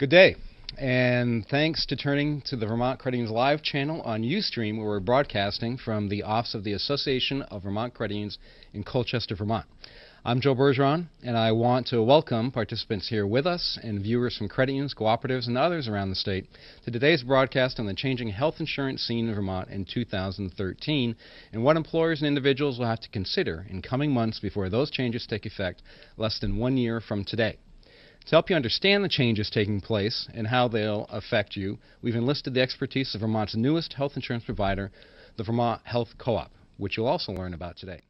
Good day, and thanks to turning to the Vermont Credit Unions Live channel on Ustream, where we're broadcasting from the office of the Association of Vermont Credit Unions in Colchester, Vermont. I'm Joe Bergeron, and I want to welcome participants here with us and viewers from credit unions, cooperatives, and others around the state to today's broadcast on the changing health insurance scene in Vermont in 2013 and what employers and individuals will have to consider in coming months before those changes take effect less than 1 year from today. To help you understand the changes taking place and how they'll affect you, we've enlisted the expertise of Vermont's newest health insurance provider, the Vermont Health Co-op, which you'll also learn about today.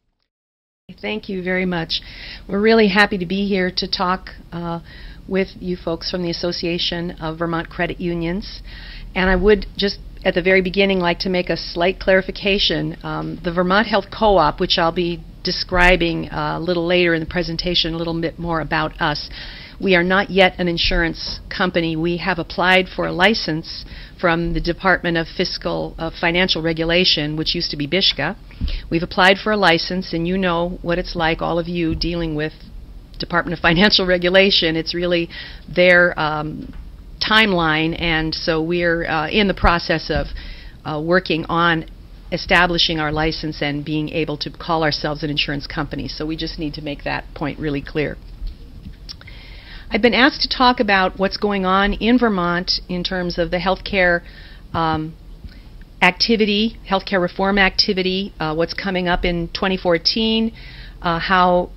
Thank you very much. We're really happy to be here to talk with you folks from the Association of Vermont Credit Unions. And I would just at the very beginning like to make a slight clarification. The Vermont Health Co-op, which I'll be describing a little later in the presentation, a little bit more about us. We are not yet an insurance company. We have applied for a license from the Department of Fiscal Financial Regulation, which used to be BISHCA. We've applied for a license, and you know what it's like, all of you dealing with Department of Financial Regulation. It's really their timeline, and so we're in the process of working on establishing our license and being able to call ourselves an insurance company. So we just need to make that point really clear. I've been asked to talk about what's going on in Vermont in terms of the healthcare activity, healthcare reform activity, what's coming up in 2014, how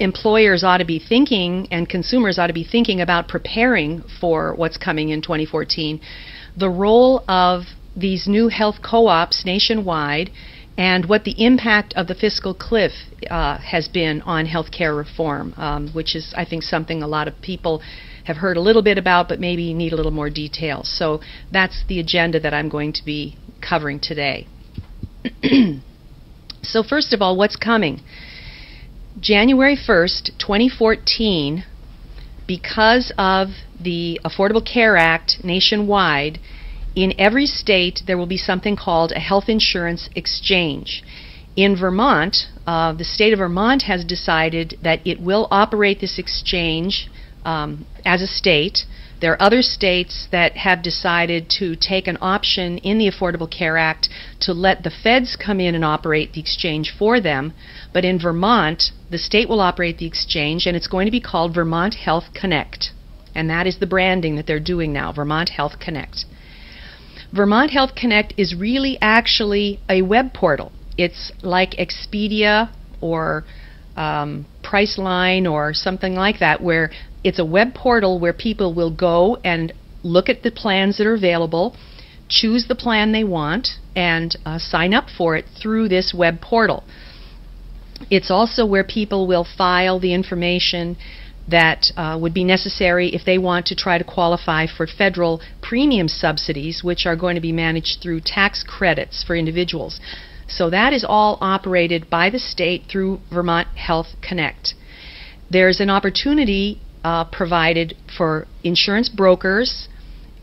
employers ought to be thinking and consumers ought to be thinking about preparing for what's coming in 2014, the role of these new health co-ops nationwide, and what the impact of the fiscal cliff has been on healthcare reform, which is, I think, something a lot of people have heard a little bit about, but maybe need a little more detail. So that's the agenda that I'm going to be covering today. So first of all, what's coming? January 1st, 2014, because of the Affordable Care Act nationwide, in every state, there will be something called a health insurance exchange. In Vermont, the state of Vermont has decided that it will operate this exchange as a state. There are other states that have decided to take an option in the Affordable Care Act to let the feds come in and operate the exchange for them. But in Vermont, the state will operate the exchange, and it's going to be called Vermont Health Connect. And that is the branding that they're doing now, Vermont Health Connect. Vermont Health Connect is really actually a web portal. It's like Expedia or Priceline or something like that, where it's a web portal where people will go and look at the plans that are available, choose the plan they want, and sign up for it through this web portal. It's also where people will file the information that would be necessary if they want to try to qualify for federal premium subsidies, which are going to be managed through tax credits for individuals. So that is all operated by the state through Vermont Health Connect. There's an opportunity provided for insurance brokers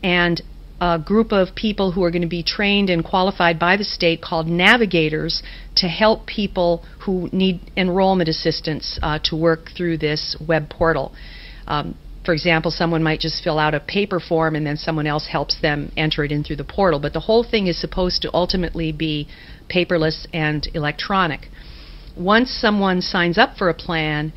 and a group of people who are going to be trained and qualified by the state called navigators to help people who need enrollment assistance to work through this web portal. For example, someone might just fill out a paper form and then someone else helps them enter it in through the portal, but the whole thing is supposed to ultimately be paperless and electronic. Once someone signs up for a plan,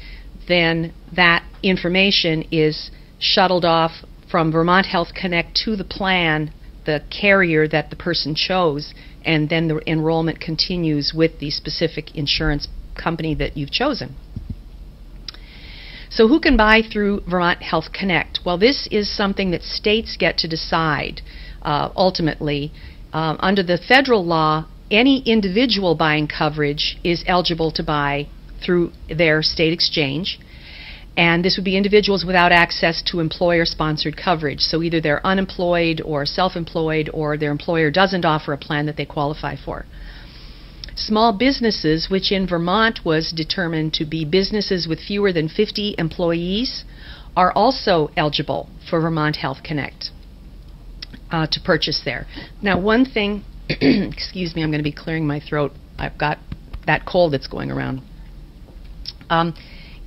then that information is shuttled off from Vermont Health Connect to the plan, the carrier that the person chose, and then the enrollment continues with the specific insurance company that you've chosen. So who can buy through Vermont Health Connect? Well, this is something that states get to decide ultimately. Under the federal law, any individual buying coverage is eligible to buy through their state exchange. And this would be individuals without access to employer-sponsored coverage. So either they're unemployed or self-employed or their employer doesn't offer a plan that they qualify for. Small businesses, which in Vermont was determined to be businesses with fewer than 50 employees, are also eligible for Vermont Health Connect to purchase there. Now one thing, excuse me, I'm going to be clearing my throat. I've got that cold that's going around.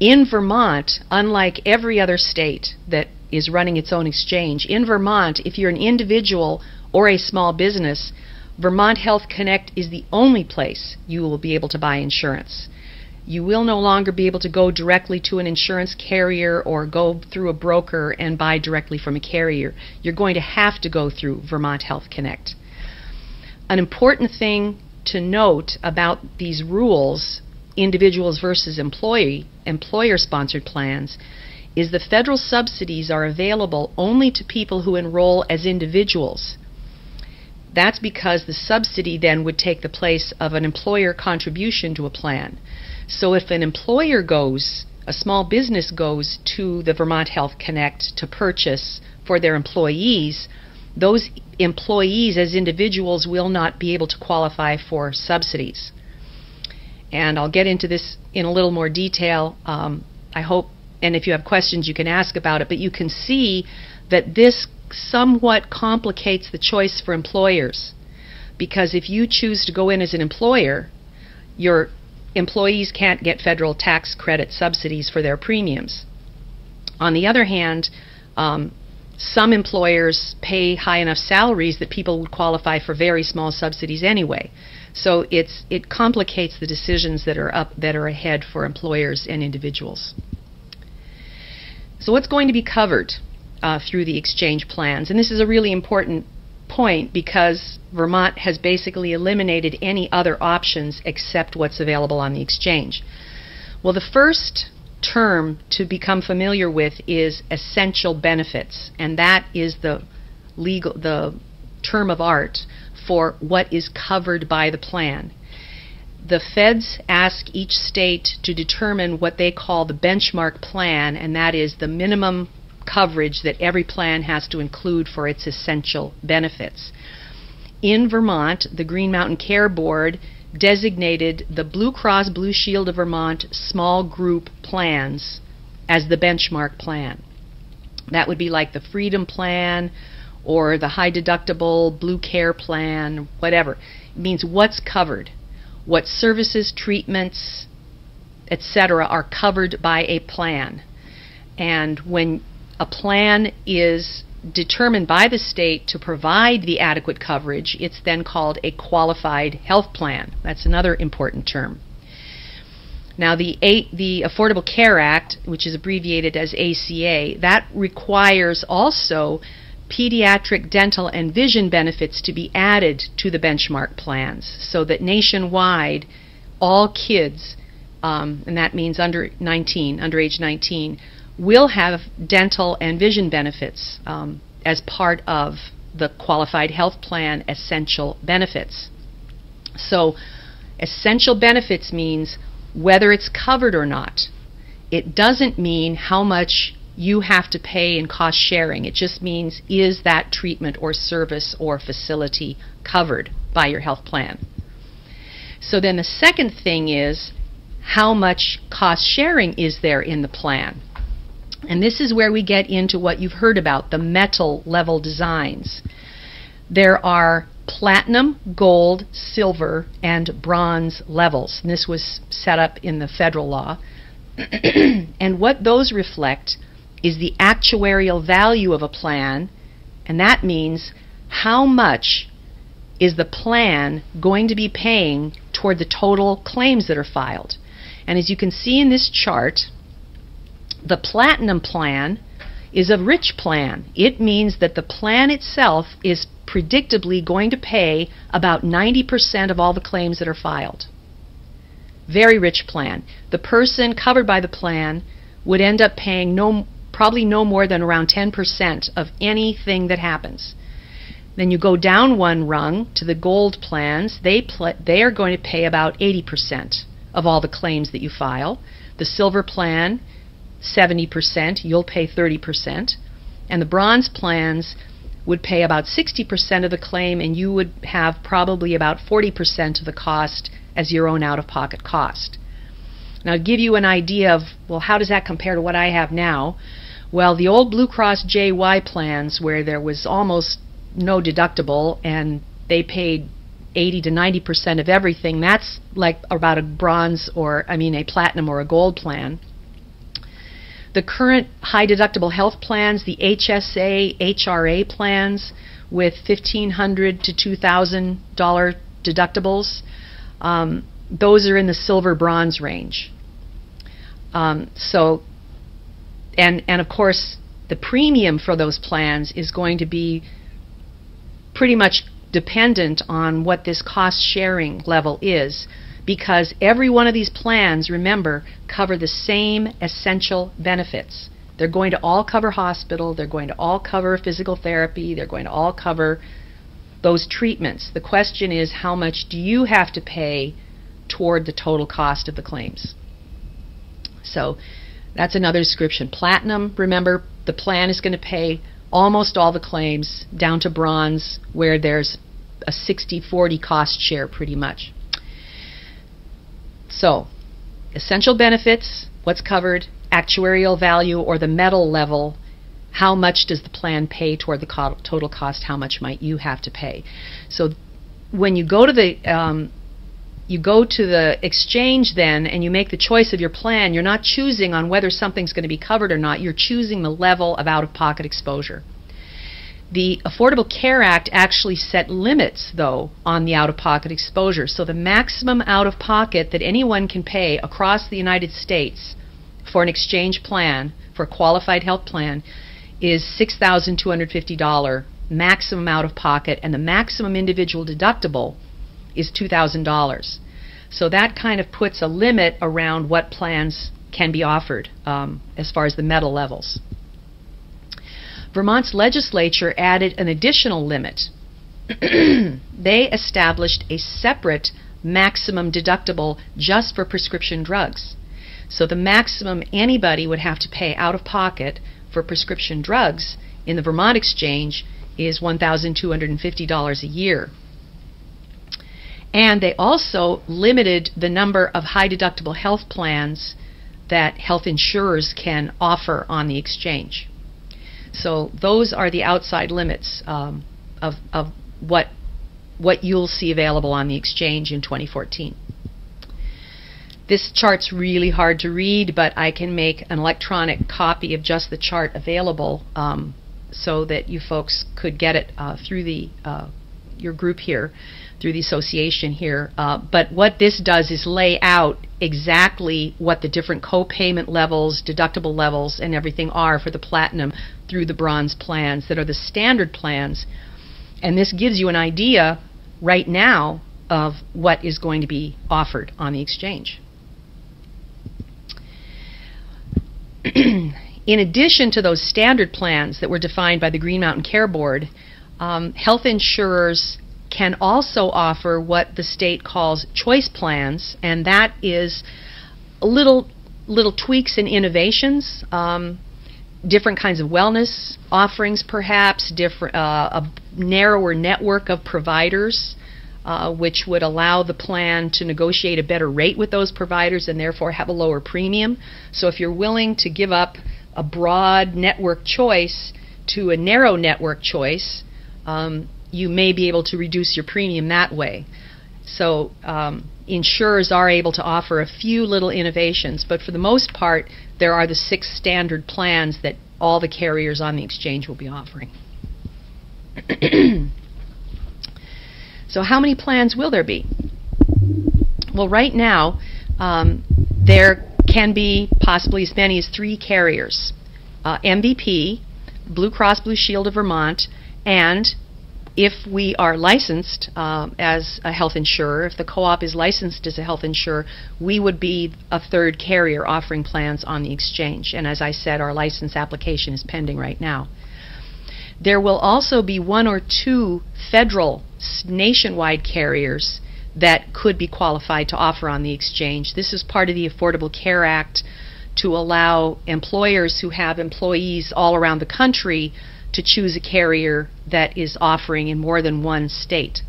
In Vermont, unlike every other state that is running its own exchange. In Vermont, if you're an individual or a small business, Vermont Health Connect is the only place you will be able to buy insurance. You will no longer be able to go directly to an insurance carrier or go through a broker and buy directly from a carrier. You're going to have to go through Vermont Health Connect. An important thing to note about these rules, individuals versus employer-sponsored plans, is the federal subsidies are available only to people who enroll as individuals. That's because the subsidy then would take the place of an employer contribution to a plan. So if an employer goes, a small business goes to the Vermont Health Connect to purchase for their employees, those employees as individuals will not be able to qualify for subsidies. And I'll get into this in a little more detail, I hope, and if you have questions you can ask about it, but you can see that this somewhat complicates the choice for employers, because if you choose to go in as an employer, your employees can't get federal tax credit subsidies for their premiums. On the other hand, some employers pay high enough salaries that people would qualify for very small subsidies anyway. So it complicates the decisions that are ahead for employers and individuals. So what's going to be covered through the exchange plans? And this is a really important point, because Vermont has basically eliminated any other options except what's available on the exchange. Well, the first term to become familiar with is essential benefits, and that is the term of art for what is covered by the plan. The feds ask each state to determine what they call the benchmark plan, and that is the minimum coverage that every plan has to include for its essential benefits. In Vermont, the Green Mountain Care Board designated the Blue Cross Blue Shield of Vermont small group plans as the benchmark plan. That would be like the Freedom Plan or the high deductible Blue Care Plan, whatever. It means what's covered, what services, treatments, etc. are covered by a plan. And when a plan is determined by the state to provide the adequate coverage, it's then called a qualified health plan. That's another important term. Now, the Affordable Care Act, which is abbreviated as ACA, that requires also pediatric dental and vision benefits to be added to the benchmark plans, so that nationwide all kids, and that means under age 19, will have dental and vision benefits as part of the qualified health plan essential benefits. So essential benefits means whether it's covered or not. It doesn't mean how much you have to pay in cost sharing. It just means, is that treatment or service or facility covered by your health plan? So then the second thing is, how much cost sharing is there in the plan? And this is where we get into what you've heard about, the metal level designs. There are platinum, gold, silver, and bronze levels. And this was set up in the federal law. And what those reflect is the actuarial value of a plan, and that means how much is the plan going to be paying toward the total claims that are filed. And as you can see in this chart, the platinum plan is a rich plan. It means that the plan itself is predictably going to pay about 90% of all the claims that are filed. Very rich plan. The person covered by the plan would end up paying probably no more than around 10% of anything that happens. Then you go down one rung to the gold plans. They are going to pay about 80% of all the claims that you file. The silver plan, 70%, you'll pay 30%, and the bronze plans would pay about 60% of the claim, and you would have probably about 40% of the cost as your own out-of-pocket cost. Now, to give you an idea of, well, how does that compare to what I have now? Well, the old Blue Cross JY plans, where there was almost no deductible and they paid 80 to 90% of everything, that's like about a platinum or a gold plan. The current high deductible health plans, the HSA, HRA plans with $1,500 to $2,000 deductibles, those are in the silver bronze range. And of course, the premium for those plans is going to be pretty much dependent on what this cost sharing level is, because every one of these plans, remember, cover the same essential benefits. They're going to all cover hospital, they're going to all cover physical therapy, they're going to all cover those treatments. The question is, how much do you have to pay toward the total cost of the claims? So that's another description. Platinum, remember, the plan is going to pay almost all the claims, down to bronze, where there's a 60-40 cost share pretty much. So, essential benefits, what's covered, actuarial value or the metal level, how much does the plan pay toward the total cost, how much might you have to pay. So when you go to the exchange then and you make the choice of your plan, you're not choosing on whether something's going to be covered or not, you're choosing the level of out-of-pocket exposure. The Affordable Care Act actually set limits, though, on the out-of-pocket exposure. So the maximum out-of-pocket that anyone can pay across the United States for an exchange plan, for a qualified health plan, is $6,250 maximum out-of-pocket, and the maximum individual deductible is $2,000. So that kind of puts a limit around what plans can be offered as far as the metal levels. Vermont's legislature added an additional limit. They established a separate maximum deductible just for prescription drugs. So the maximum anybody would have to pay out of pocket for prescription drugs in the Vermont exchange is $1,250 a year. And they also limited the number of high deductible health plans that health insurers can offer on the exchange. So those are the outside limits of what you'll see available on the exchange in 2014. This chart's really hard to read, but I can make an electronic copy of just the chart available so that you folks could get it through the your group here, through the association here. But what this does is lay out exactly what the different co-payment levels, deductible levels, and everything are for the platinum through the bronze plans that are the standard plans. And this gives you an idea right now of what is going to be offered on the exchange. In addition to those standard plans that were defined by the Green Mountain Care Board, health insurers can also offer what the state calls choice plans, and that is little tweaks and innovations, different kinds of wellness offerings perhaps, different, a narrower network of providers, which would allow the plan to negotiate a better rate with those providers and therefore have a lower premium. So if you're willing to give up a broad network choice to a narrow network choice, you may be able to reduce your premium that way. So insurers are able to offer a few little innovations, but for the most part, there are the 6 standard plans that all the carriers on the exchange will be offering. So how many plans will there be? Well, right now, there can be possibly as many as 3 carriers, MVP, Blue Cross Blue Shield of Vermont, and if we are licensed as a health insurer, if the co-op is licensed as a health insurer, we would be a 3rd carrier offering plans on the exchange. And as I said, our license application is pending right now. There will also be 1 or 2 federal nationwide carriers that could be qualified to offer on the exchange. This is part of the Affordable Care Act to allow employers who have employees all around the country to choose a carrier that is offering in more than one state.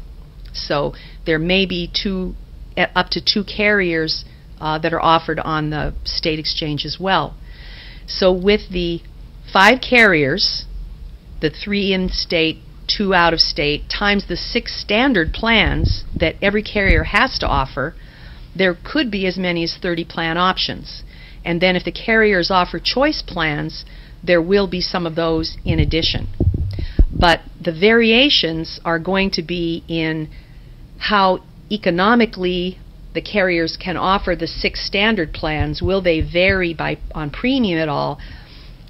So there may be up to 2 carriers that are offered on the state exchange as well. So with the 5 carriers, the 3 in-state, 2 out-of-state, times the 6 standard plans that every carrier has to offer, there could be as many as 30 plan options. And then if the carriers offer choice plans, there will be some of those in addition. But the variations are going to be in how economically the carriers can offer the 6 standard plans. Will they vary by on premium at all?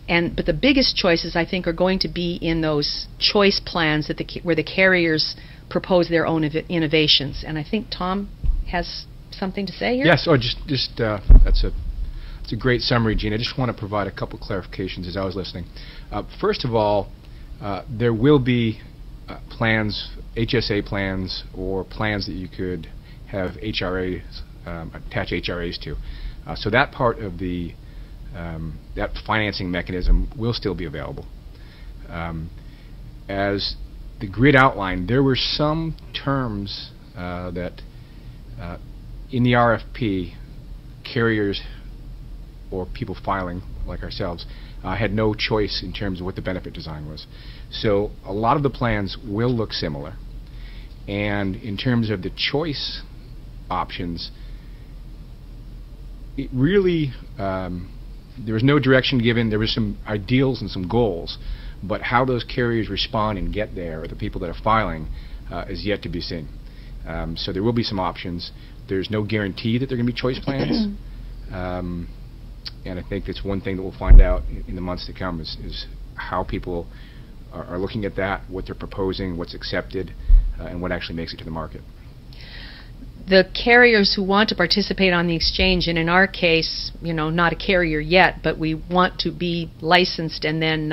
But the biggest choices, I think, are going to be in those choice plans that where the carriers propose their own innovations. And I think Tom has something to say here. Yes, or just that's a great summary, Gene. I just want to provide a couple clarifications as I was listening. First of all, there will be plans, HSA plans, or plans that you could have HRAs, attach HRAs to. So that part of the that financing mechanism will still be available. As the grid outlined, there were some terms that in the RFP, carriers or people filing, like ourselves, had no choice in terms of what the benefit design was. So a lot of the plans will look similar. And in terms of the choice options, it really there was no direction given. There was some ideals and some goals, but how those carriers respond and get there, or the people that are filing, is yet to be seen. So there will be some options. There's no guarantee that there are going to be choice plans, and I think that's one thing that we'll find out in the months to come is how people are looking at that, what they're proposing, what's accepted, and what actually makes it to the market. The carriers who want to participate on the exchange, and in our case, you know, not a carrier yet, but we want to be licensed and then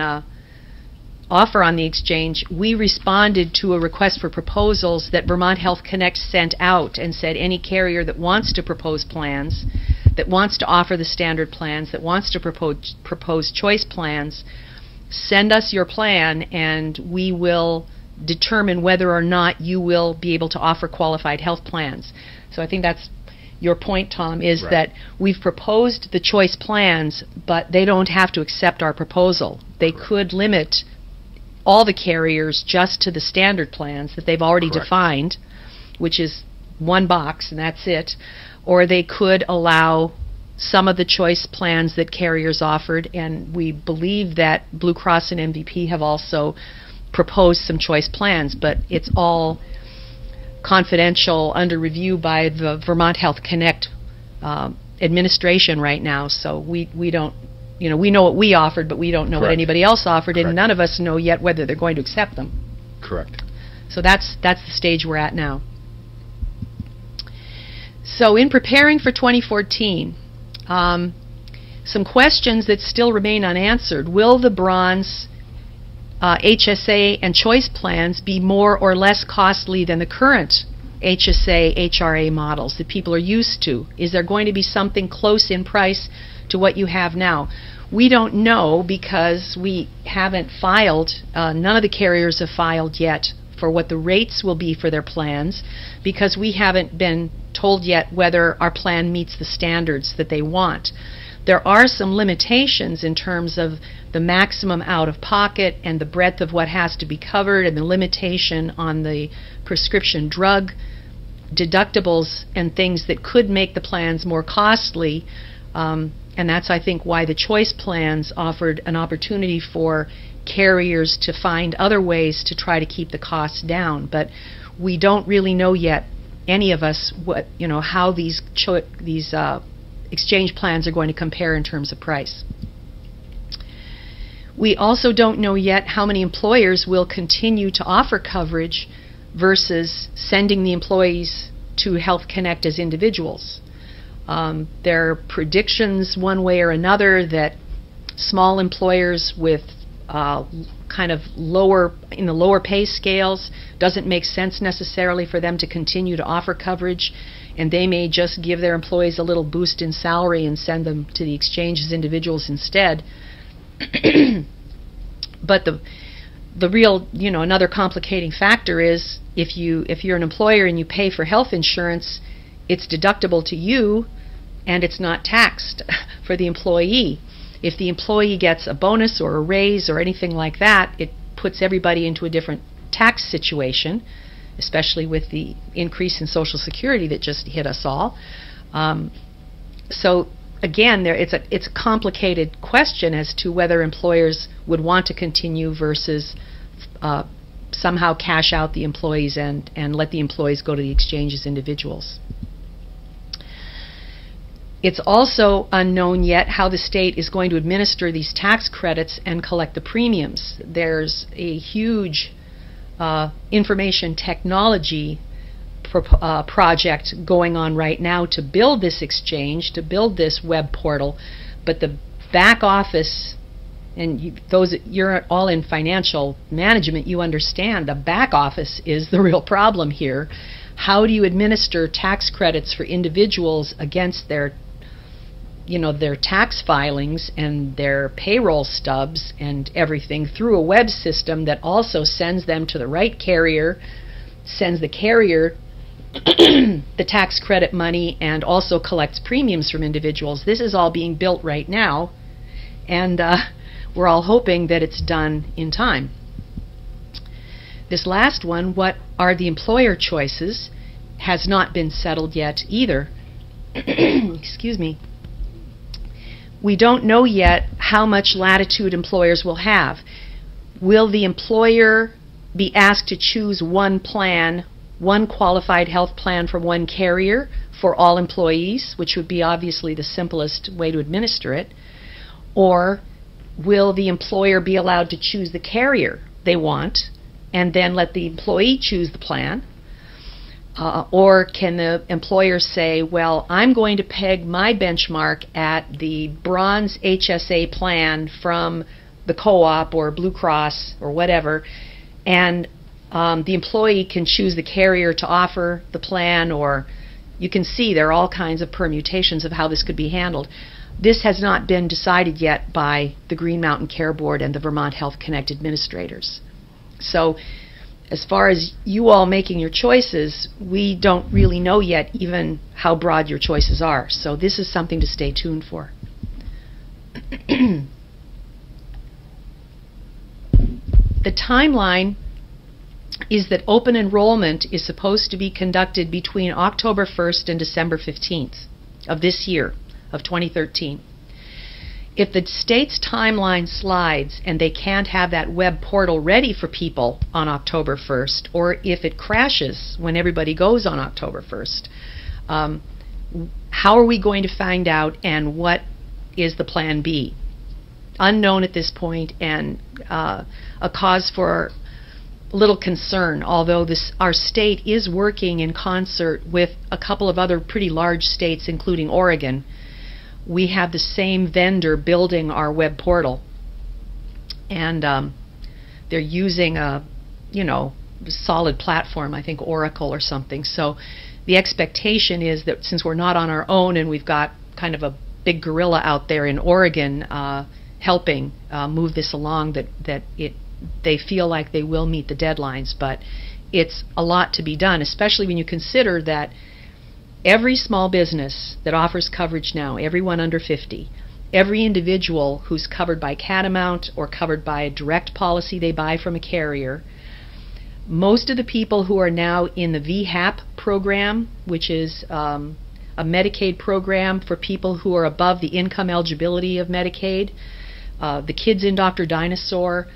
offer on the exchange, we responded to a request for proposals that Vermont Health Connect sent out and said any carrier that wants to propose plans, that wants to offer the standard plans, that wants to propose choice plans, send us your plan and we will determine whether or not you will be able to offer qualified health plans. So I think that's your point, Tom, is that we've proposed the choice plans, but they don't have to accept our proposal. They could limit all the carriers just to the standard plans that they've already defined, which is one box and that's it, or they could allow some of the choice plans that carriers offered, and we believe that Blue Cross and MVP have also proposed some choice plans, but it's all confidential, under review by the Vermont Health Connect administration right now. So we don't, you know, we know what we offered, but we don't know what anybody else offered, and none of us know yet whether they're going to accept them. Correct. So that's the stage we're at now. So in preparing for 2014, some questions that still remain unanswered. Will the bronze HSA and choice plans be more or less costly than the current HSA, HRA models that people are used to? Is there going to be something close in price to what you have now? We don't know because we haven't filed, none of the carriers have filed yet for what the rates will be for their plans, because we haven't been told yet whether our plan meets the standards that they want. There are some limitations in terms of the maximum out-of-pocket and the breadth of what has to be covered and the limitation on the prescription drug deductibles and things that could make the plans more costly. And that's, I think, why the choice plans offered an opportunity for carriers to find other ways to try to keep the costs down. But we don't really know yet, any of us, what, you know, how these exchange plans are going to compare in terms of price. We also don't know yet how many employers will continue to offer coverage versus sending the employees to Health Connect as individuals. There are predictions one way or another that small employers with kind of lower, in the lower pay scales, doesn't make sense necessarily for them to continue to offer coverage, and they may just give their employees a little boost in salary and send them to the exchange as individuals instead. But the real, you know, another complicating factor is if you're an employer and you pay for health insurance, it's deductible to you and it's not taxed for the employee. If the employee gets a bonus or a raise or anything like that, it puts everybody into a different tax situation, especially with the increase in Social Security that just hit us all. So again, it's a complicated question as to whether employers would want to continue versus somehow cash out the employees and let the employees go to the exchange as individuals. It's also unknown yet how the state is going to administer these tax credits and collect the premiums. There's a huge information technology project going on right now to build this exchange, to build this web portal, but the back office, and you're all in financial management, you understand the back office is the real problem here. How do you administer tax credits for individuals against their, you know, their tax filings and their payroll stubs and everything through a web system that also sends them to the right carrier, sends the carrier the tax credit money, and also collects premiums from individuals? This is all being built right now, and we're all hoping that it's done in time. This last one, what are the employer choices, has not been settled yet either. Excuse me. We don't know yet how much latitude employers will have. Will the employer be asked to choose one plan, one qualified health plan from one carrier for all employees, which would be obviously the simplest way to administer it? Or will the employer be allowed to choose the carrier they want and then let the employee choose the plan? Or can the employer say, well, I'm going to peg my benchmark at the bronze HSA plan from the co-op or Blue Cross or whatever, and the employee can choose the carrier to offer the plan? Or you can see there are all kinds of permutations of how this could be handled. This has not been decided yet by the Green Mountain Care Board and the Vermont Health Connect administrators. So as far as you all making your choices, we don't really know yet even how broad your choices are. So this is something to stay tuned for. The timeline is that open enrollment is supposed to be conducted between October 1st and December 15th of this year, of 2013. If the state's timeline slides and they can't have that web portal ready for people on October 1st, or if it crashes when everybody goes on October 1st, how are we going to find out, and what is the plan B? Unknown at this point, and a cause for little concern, although our state is working in concert with a couple of other pretty large states, including Oregon. We have the same vendor building our web portal, and they're using a, you know, solid platform, I think Oracle or something. So the expectation is that since we're not on our own and we've got kind of a big gorilla out there in Oregon helping move this along, that they feel like they will meet the deadlines, but it's a lot to be done, especially when you consider that every small business that offers coverage now, everyone under 50, every individual who's covered by Catamount or covered by a direct policy they buy from a carrier, most of the people who are now in the VHAP program, which is a Medicaid program for people who are above the income eligibility of Medicaid, the kids in Dr. Dynasaur,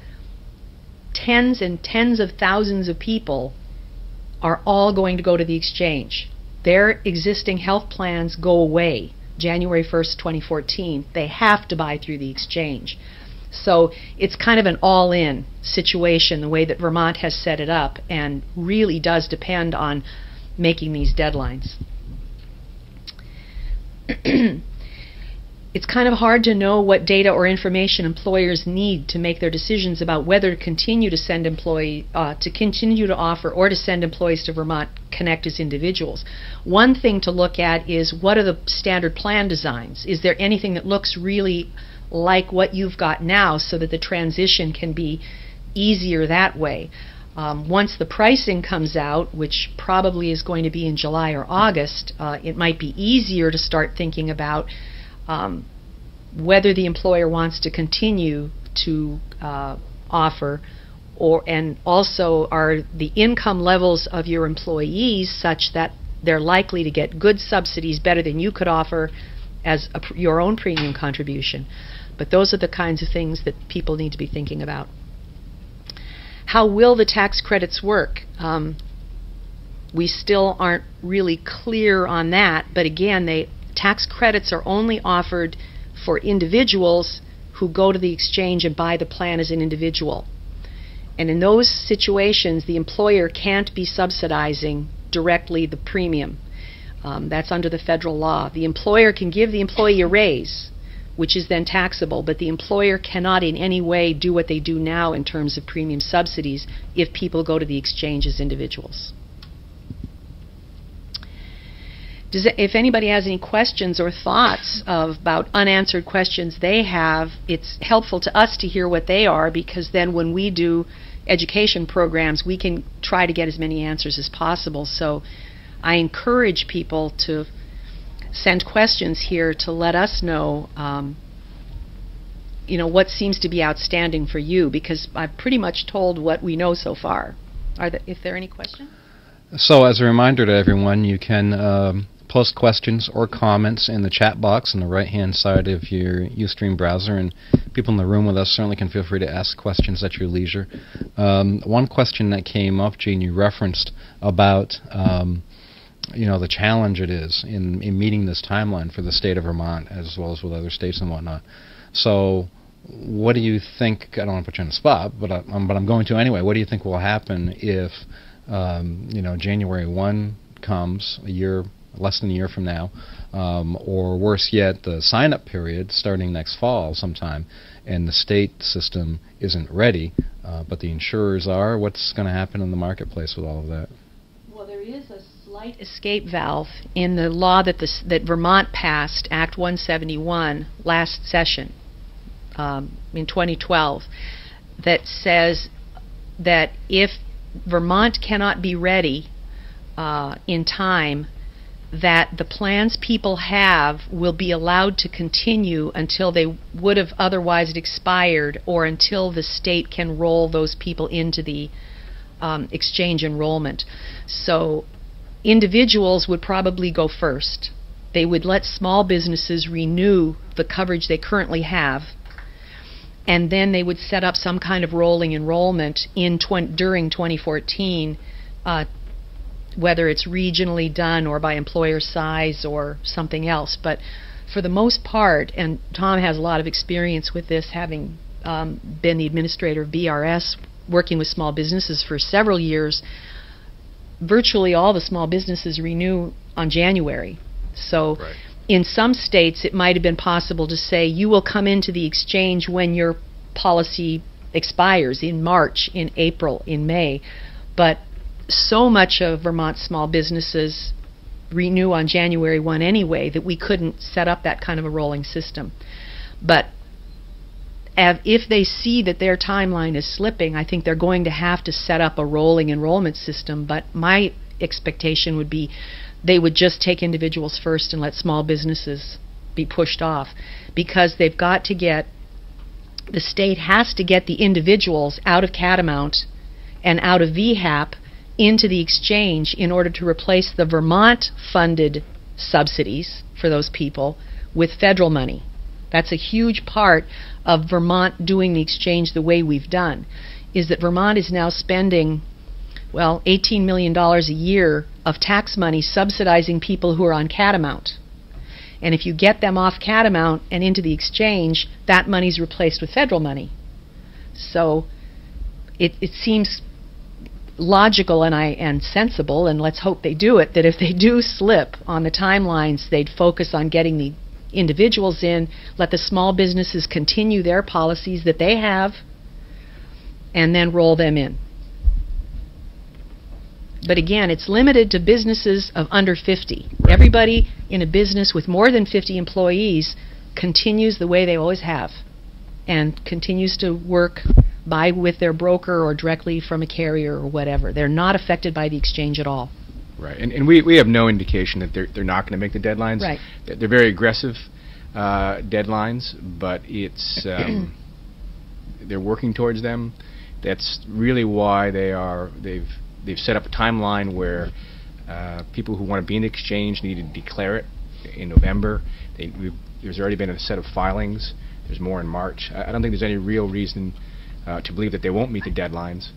tens and tens of thousands of people are all going to go to the exchange. Their existing health plans go away January 1st, 2014. They have to buy through the exchange. So it's kind of an all-in situation, the way that Vermont has set it up, and really does depend on making these deadlines. It's kind of hard to know what data or information employers need to make their decisions about whether to continue to send offer or to send employees to Vermont Connect as individuals. One thing to look at is, what are the standard plan designs? Is there anything that looks really like what you've got now, so that the transition can be easier that way? Once the pricing comes out, which probably is going to be in July or August, it might be easier to start thinking about whether the employer wants to continue to offer, and also, are the income levels of your employees such that they're likely to get good subsidies, better than you could offer, as a your own premium contribution. But those are the kinds of things that people need to be thinking about. How will the tax credits work? We still aren't really clear on that, but again, tax credits are only offered for individuals who go to the exchange and buy the plan as an individual. And in those situations, the employer can't be subsidizing directly the premium. That's under the federal law. The employer can give the employee a raise, which is then taxable, but the employer cannot in any way do what they do now in terms of premium subsidies if people go to the exchange as individuals. If anybody has any questions or thoughts about unanswered questions they have, it's helpful to us to hear what they are, because then when we do education programs, we can try to get as many answers as possible. So I encourage people to send questions here to let us know, you know, what seems to be outstanding for you, because I've pretty much told what we know so far. If there are any questions? So as a reminder to everyone, you can post questions or comments in the chat box on the right-hand side of your Ustream browser, and people in the room with us certainly can feel free to ask questions at your leisure. One question that came up, Jean, you referenced about you know, the challenge it is in meeting this timeline for the state of Vermont as well as with other states and whatnot. So what do you think, I don't want to put you on the spot, but I'm going to anyway, what do you think will happen if you know, January 1 comes a year, less than a year from now, or worse yet, the sign-up period starting next fall sometime, and the state system isn't ready, but the insurers are? What's going to happen in the marketplace with all of that? Well, there is a slight escape valve in the law that Vermont passed, Act 171, last session in 2012, that says that if Vermont cannot be ready in time, that the plans people have will be allowed to continue until they would have otherwise expired, or until the state can roll those people into the exchange enrollment. So individuals would probably go first. They would let small businesses renew the coverage they currently have, and then they would set up some kind of rolling enrollment in during 2014, whether it's regionally done or by employer size or something else. But for the most part, and Tom has a lot of experience with this, having been the administrator of BRS, working with small businesses for several years, virtually all the small businesses renew on January. So. Right. In some states, it might have been possible to say, you will come into the exchange when your policy expires, in March, in April, in May. But so much of Vermont's small businesses renew on January 1 anyway that we couldn't set up that kind of a rolling system. But if they see that their timeline is slipping, I think they're going to have to set up a rolling enrollment system. But my expectation would be they would just take individuals first and let small businesses be pushed off, because they've got to get, the state has to get the individuals out of Catamount and out of VHAP into the exchange in order to replace the Vermont-funded subsidies for those people with federal money. That's a huge part of Vermont doing the exchange the way we've done, is that Vermont is now spending, well, $18 million a year of tax money subsidizing people who are on Catamount. And if you get them off Catamount and into the exchange, that money's replaced with federal money. So it seems logical and sensible, and let's hope they do it, that if they do slip on the timelines, they'd focus on getting the individuals in, let the small businesses continue their policies that they have, and then roll them in. But again, it's limited to businesses of under 50. Right. Everybody in a business with more than 50 employees continues the way they always have, and continues to work by with their broker or directly from a carrier or whatever. They're not affected by the exchange at all. Right, and we have no indication that they're not going to make the deadlines. Right. They're very aggressive deadlines, but it's they're working towards them. That's really why they've set up a timeline where people who want to be in the exchange need to declare it in November. There's already been a set of filings. There's more in March. I don't think there's any real reason to believe that they won't meet the deadlines.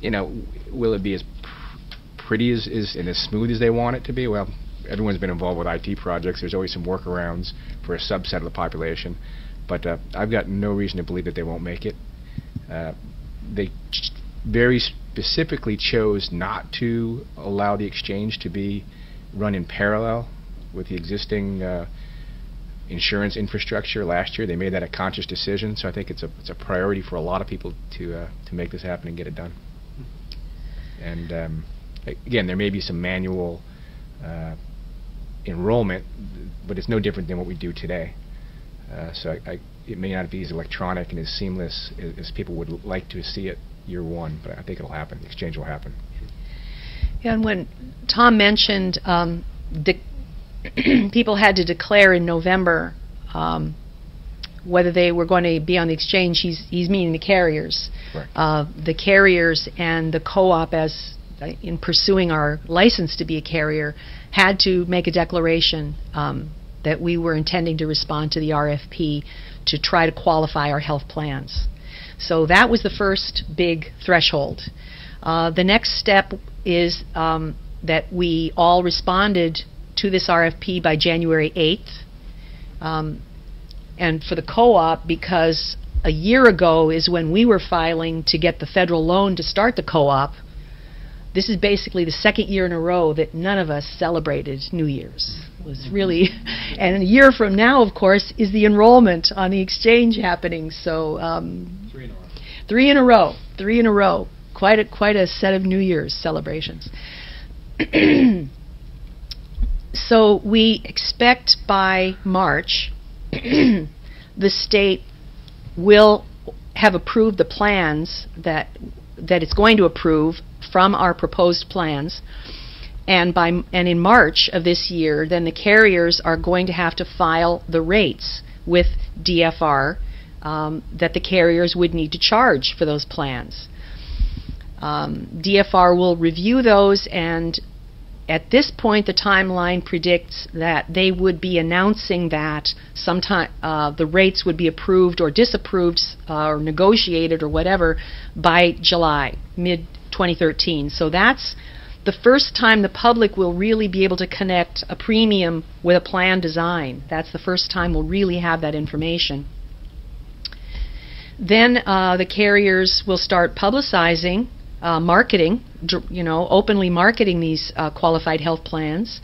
You know, will it be as pretty and as smooth as they want it to be? Well, everyone's been involved with IT projects. There's always some workarounds for a subset of the population. But I've got no reason to believe that they won't make it. They very specifically chose not to allow the exchange to be run in parallel with the existing insurance infrastructure last year. They made that a conscious decision, so I think it's a priority for a lot of people to make this happen and get it done. And again, there may be some manual enrollment, but it's no different than what we do today. So it may not be as electronic and as seamless as people would like to see it year one, but I think it'll happen. The exchange will happen. Yeah, and when Tom mentioned people had to declare in November whether they were going to be on the exchange, he's meaning the carriers. Right. The carriers and the co-op, as in pursuing our license to be a carrier, had to make a declaration that we were intending to respond to the RFP to try to qualify our health plans. So that was the first big threshold. The next step is that we all responded to this RFP by January 8th. And for the co-op, because a year ago is when we were filing to get the federal loan to start the co-op, this is basically the second year in a row that none of us celebrated New Year's. It was really, and a year from now, of course, is the enrollment on the exchange happening. So three in a row, quite a set of New Year's celebrations. So we expect by March the state will have approved the plans that it's going to approve from our proposed plans, and in March of this year, then the carriers are going to have to file the rates with DFR that the carriers would need to charge for those plans. DFR will review those, and at this point, the timeline predicts that they would be announcing that sometime the rates would be approved or disapproved or negotiated or whatever by July, mid 2013. So that's the first time the public will really be able to connect a premium with a plan design. That's the first time we'll really have that information. Then the carriers will start publicizing, marketing, you know, openly marketing these qualified health plans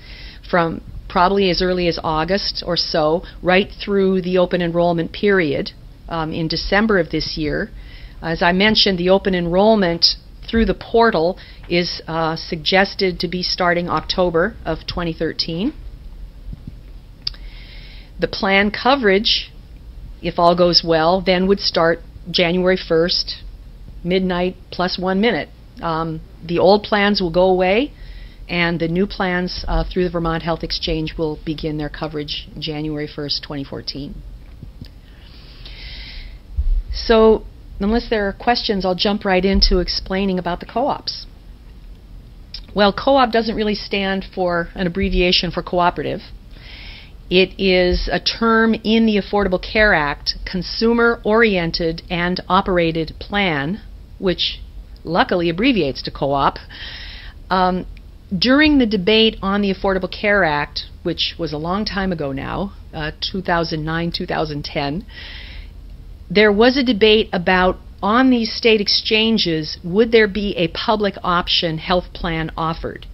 from probably as early as August or so, right through the open enrollment period in December of this year. As I mentioned, the open enrollment through the portal is suggested to be starting October of 2013. The plan coverage, if all goes well, then would start January 1st, midnight plus 1 minute. The old plans will go away, and the new plans through the Vermont Health Exchange will begin their coverage January 1st, 2014. So, unless there are questions, I'll jump right into explaining about the co-ops. Well, co-op doesn't really stand for an abbreviation for cooperative. It is a term in the Affordable Care Act, consumer-oriented and operated plan, which luckily abbreviates to co-op. During the debate on the Affordable Care Act, which was a long time ago now, 2009, 2010, there was a debate about, on these state exchanges, would there be a public option health plan offered?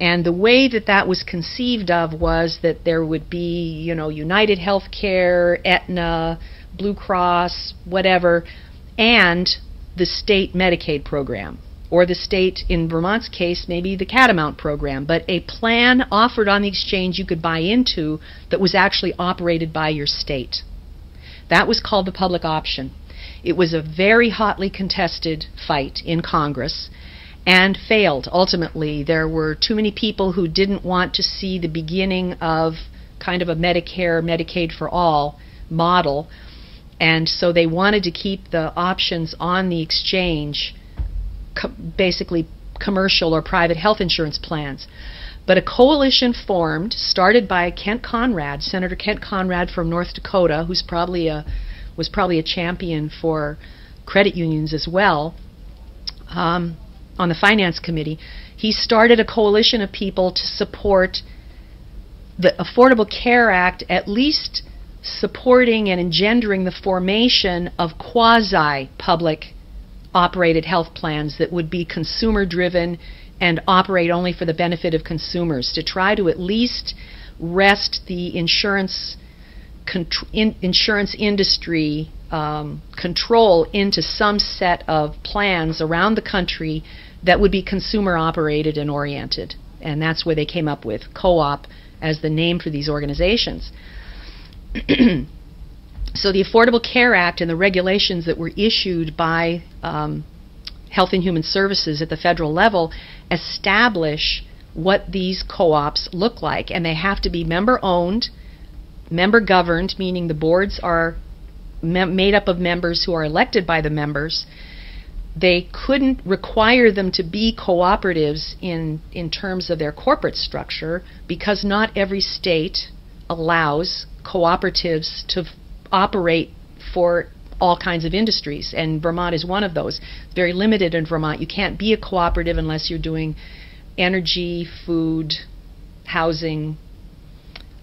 And the way that that was conceived of was that there would be, you know, United Healthcare, Aetna, Blue Cross, whatever, and the state Medicaid program, or the state, in Vermont's case, maybe the Catamount program, but a plan offered on the exchange you could buy into that was actually operated by your state. That was called the public option. It was a very hotly contested fight in Congress and failed. Ultimately, there were too many people who didn't want to see the beginning of kind of a Medicare, Medicaid for all model, and so they wanted to keep the options on the exchange basically commercial or private health insurance plans. But a coalition formed, started by Kent Conrad, Senator Kent Conrad from North Dakota, who's was probably a champion for credit unions as well, on the Finance Committee. He started a coalition of people to support the Affordable Care Act, at least supporting and engendering the formation of quasi-public operated health plans that would be consumer-driven and operate only for the benefit of consumers, to try to at least wrest the insurance industry control into some set of plans around the country that would be consumer-operated and oriented. And that's where they came up with co-op as the name for these organizations. So the Affordable Care Act and the regulations that were issued by Health and Human Services at the federal level establish what these co-ops look like, and they have to be member-owned, member-governed, meaning the boards are made up of members who are elected by the members. They couldn't require them to be cooperatives in terms of their corporate structure, because not every state allows cooperatives to operate for all kinds of industries, and Vermont is one of those. It's very limited in Vermont. You can't be a cooperative unless you're doing energy, food, housing.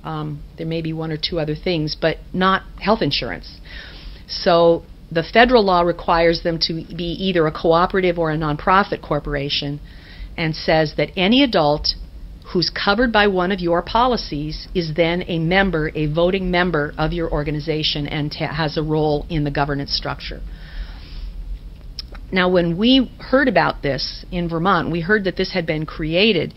There may be one or two other things, but not health insurance. So the federal law requires them to be either a cooperative or a nonprofit corporation, and says that any adult who's covered by one of your policies is then a member, a voting member of your organization, and has a role in the governance structure. Now, when we heard about this in Vermont, we heard that this had been created.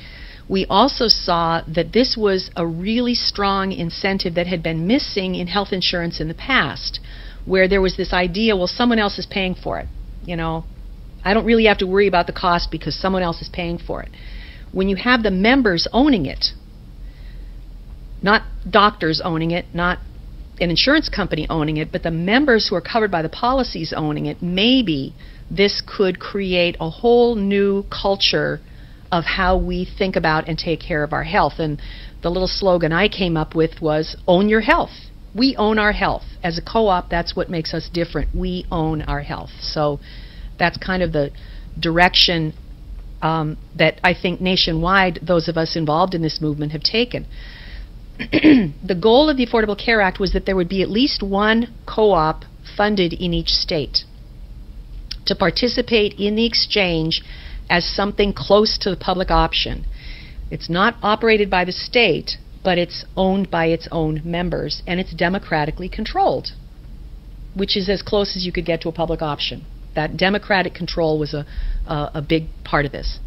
We also saw that this was a really strong incentive that had been missing in health insurance in the past, where there was this idea, well, someone else is paying for it. You know, I don't really have to worry about the cost because someone else is paying for it. When you have the members owning it, not doctors owning it, not an insurance company owning it, but the members who are covered by the policies owning it, maybe this could create a whole new culture of how we think about and take care of our health. And the little slogan I came up with was, own your health. We own our health. As a co-op, that's what makes us different. We own our health. So that's kind of the direction that I think nationwide those of us involved in this movement have taken. The goal of the Affordable Care Act was that there would be at least one co-op funded in each state to participate in the exchange as something close to the public option. It's not operated by the state, but it's owned by its own members, and it's democratically controlled, which is as close as you could get to a public option. That democratic control was a big part of this.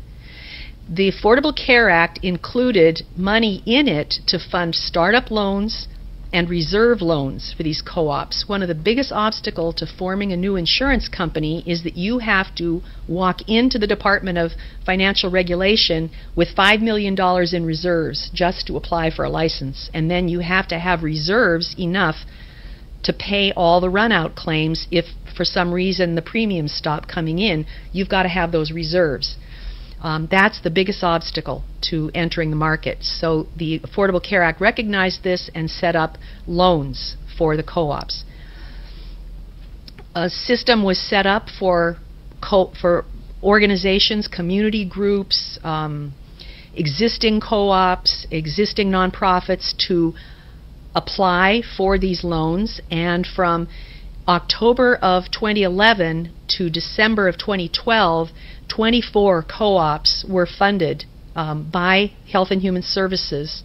The Affordable Care Act included money in it to fund startup loans and reserve loans for these co-ops. One of the biggest obstacles to forming a new insurance company is that you have to walk into the Department of Financial Regulation with $5 million in reserves just to apply for a license, and then you have to have reserves enough to pay all the run-out claims. If for some reason the premiums stop coming in, you've got to have those reserves. That's the biggest obstacle to entering the market. So the Affordable Care Act recognized this and set up loans for the co-ops. A system was set up for organizations, community groups, existing co-ops, existing nonprofits to apply for these loans, and from October of 2011 to December of 2012, 24 co-ops were funded by Health and Human Services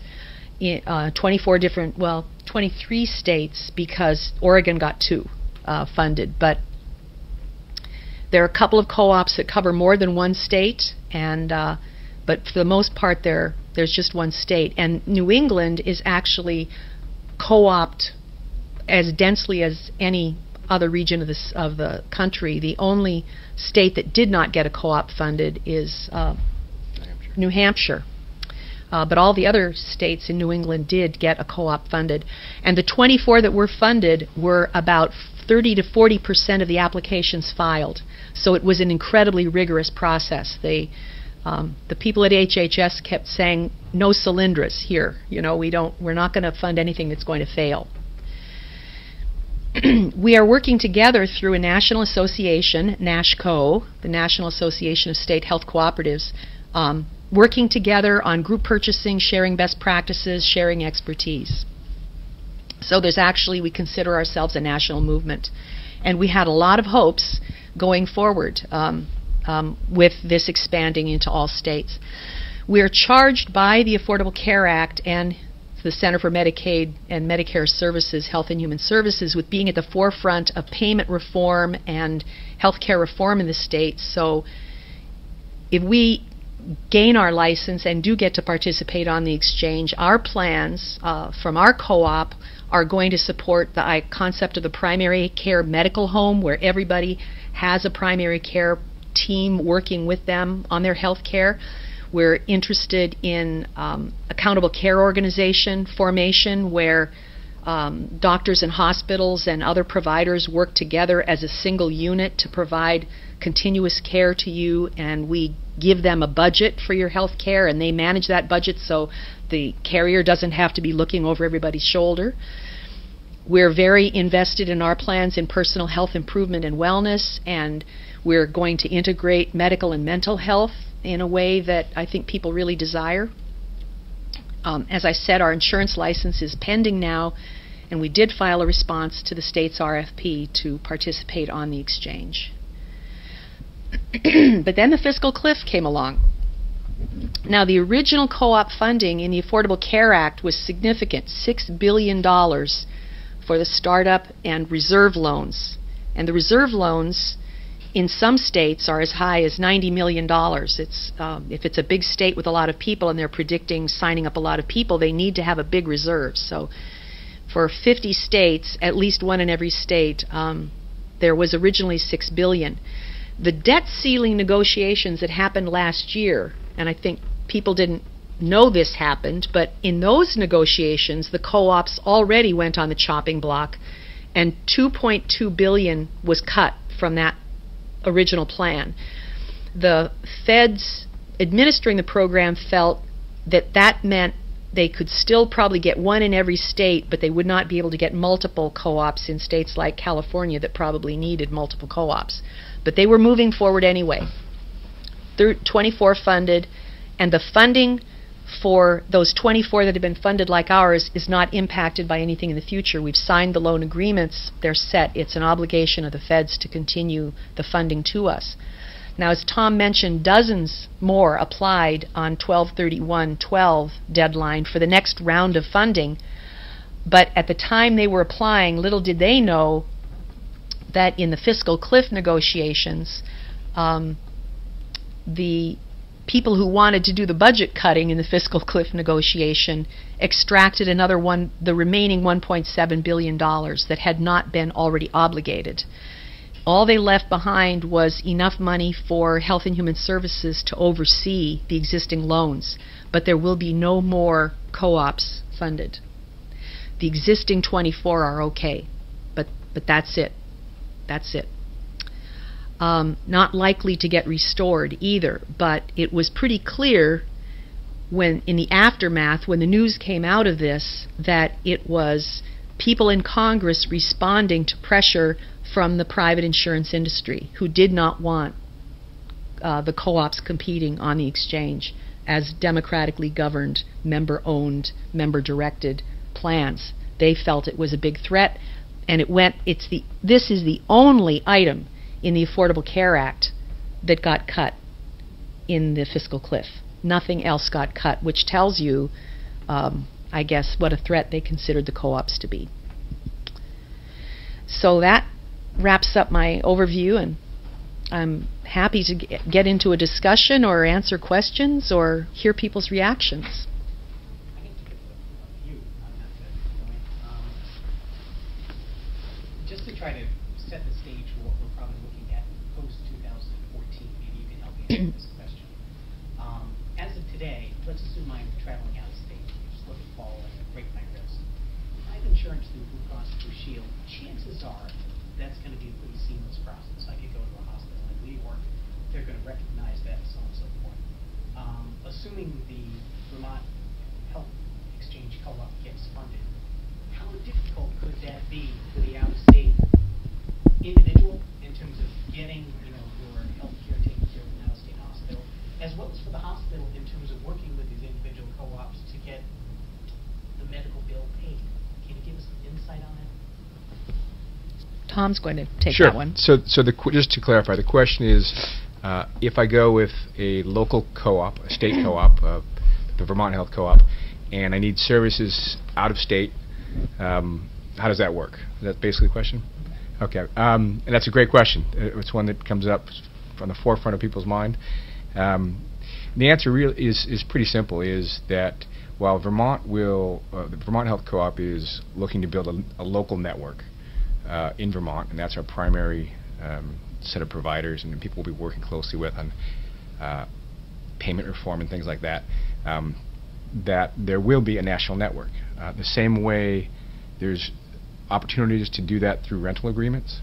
in 23 states, because Oregon got 2 funded. But there are a couple of co-ops that cover more than one state, and but for the most part there's just one state. And New England is actually co-opted as densely as any other region of the country. The only state that did not get a co-op funded is New Hampshire. But all the other states in New England did get a co-op funded. And the 24 that were funded were about 30% to 40% of the applications filed. So it was an incredibly rigorous process. They The people at HHS kept saying, no Solyndras here. You know, we're not going to fund anything that's going to fail. We are working together through a national association, NASHCO, the National Association of State Health Cooperatives, working together on group purchasing, sharing best practices, sharing expertise. So there's actually, we consider ourselves a national movement. And we had a lot of hopes going forward with this expanding into all states. We are charged by the Affordable Care Act and the Center for Medicaid and Medicare Services, Health and Human Services, with being at the forefront of payment reform and health care reform in the state. So if we gain our license and do get to participate on the exchange, our plans from our co-op are going to support the concept of the primary care medical home, where everybody has a primary care team working with them on their health care. We're interested in accountable care organization formation, where doctors and hospitals and other providers work together as a single unit to provide continuous care to you, and we give them a budget for your health care and they manage that budget so the carrier doesn't have to be looking over everybody's shoulder. We're very invested in our plans in personal health improvement and wellness, and we're going to integrate medical and mental health in a way that I think people really desire. As I said, our insurance license is pending now, and we did file a response to the state's RFP to participate on the exchange. But then the fiscal cliff came along. Now, the original co-op funding in the Affordable Care Act was significant, $6 billion for the startup and reserve loans. And the reserve loans in some states are as high as $90 million. It's, if it's a big state with a lot of people and they're predicting signing up a lot of people, they need to have a big reserve. So for 50 states, at least one in every state, there was originally $6 billion. The debt ceiling negotiations that happened last year, and I think people didn't know this happened, but in those negotiations, the co-ops already went on the chopping block, and $2.2 billion was cut from that original plan. The feds administering the program felt that that meant they could still probably get one in every state, but they would not be able to get multiple co-ops in states like California that probably needed multiple co-ops. But they were moving forward anyway. 24 funded, and the funding for those 24 that have been funded like ours is not impacted by anything in the future. We've signed the loan agreements. They're set. It's an obligation of the feds to continue the funding to us. Now, as Tom mentioned, dozens more applied on 12/31/12 deadline for the next round of funding. But at the time they were applying, little did they know that in the fiscal cliff negotiations, the people who wanted to do the budget cutting in the fiscal cliff negotiation extracted another one, the remaining $1.7 billion that had not been already obligated. All they left behind was enough money for Health and Human Services to oversee the existing loans, but there will be no more co-ops funded. The existing 24 are okay, but that's it. That's it. Not likely to get restored either, but it was pretty clear when in the aftermath, when the news came out of this, that it was people in Congress responding to pressure from the private insurance industry, who did not want the co-ops competing on the exchange as democratically governed, member-owned, member-directed plans. They felt it was a big threat, and it went. This is the only item in the Affordable Care Act that got cut in the fiscal cliff. Nothing else got cut, which tells you, I guess, what a threat they considered the co-ops to be. So that wraps up my overview, and I'm happy to get into a discussion or answer questions or hear people's reactions. Just to try to set the stage for what we're probably looking at post-2014, maybe you can help me answer this question. As of today, let's assume I'm traveling out of state, just let it fall and break my wrist. If I have insurance through Blue Cross Blue Shield, chances are that's going to be a pretty seamless process. I could go to a hospital in New York, they're going to recognize that, so on and so forth. assuming the Vermont Health Exchange Co-op gets funded, how difficult could that be for the out-of-state individual in terms of getting, you know, your health care taken care of in an out-of-state hospital, as well as for the hospital in terms of working with these individual co-ops to get the medical bill paid? Can you give us some insight on that? Tom's going to take that one. Sure. So just to clarify, the question is, if I go with a local co-op, a state co-op, the Vermont Health Co-op, and I need services out of state, how does that work? Is that basically the question? Okay. And that's a great question. It's one that comes up on the forefront of people's mind. The answer really is pretty simple, is that while Vermont will, the Vermont Health Co-op is looking to build a local network in Vermont, and that's our primary set of providers and people we'll be working closely with on payment reform and things like that, that there will be a national network. The same way there's opportunities to do that through rental agreements,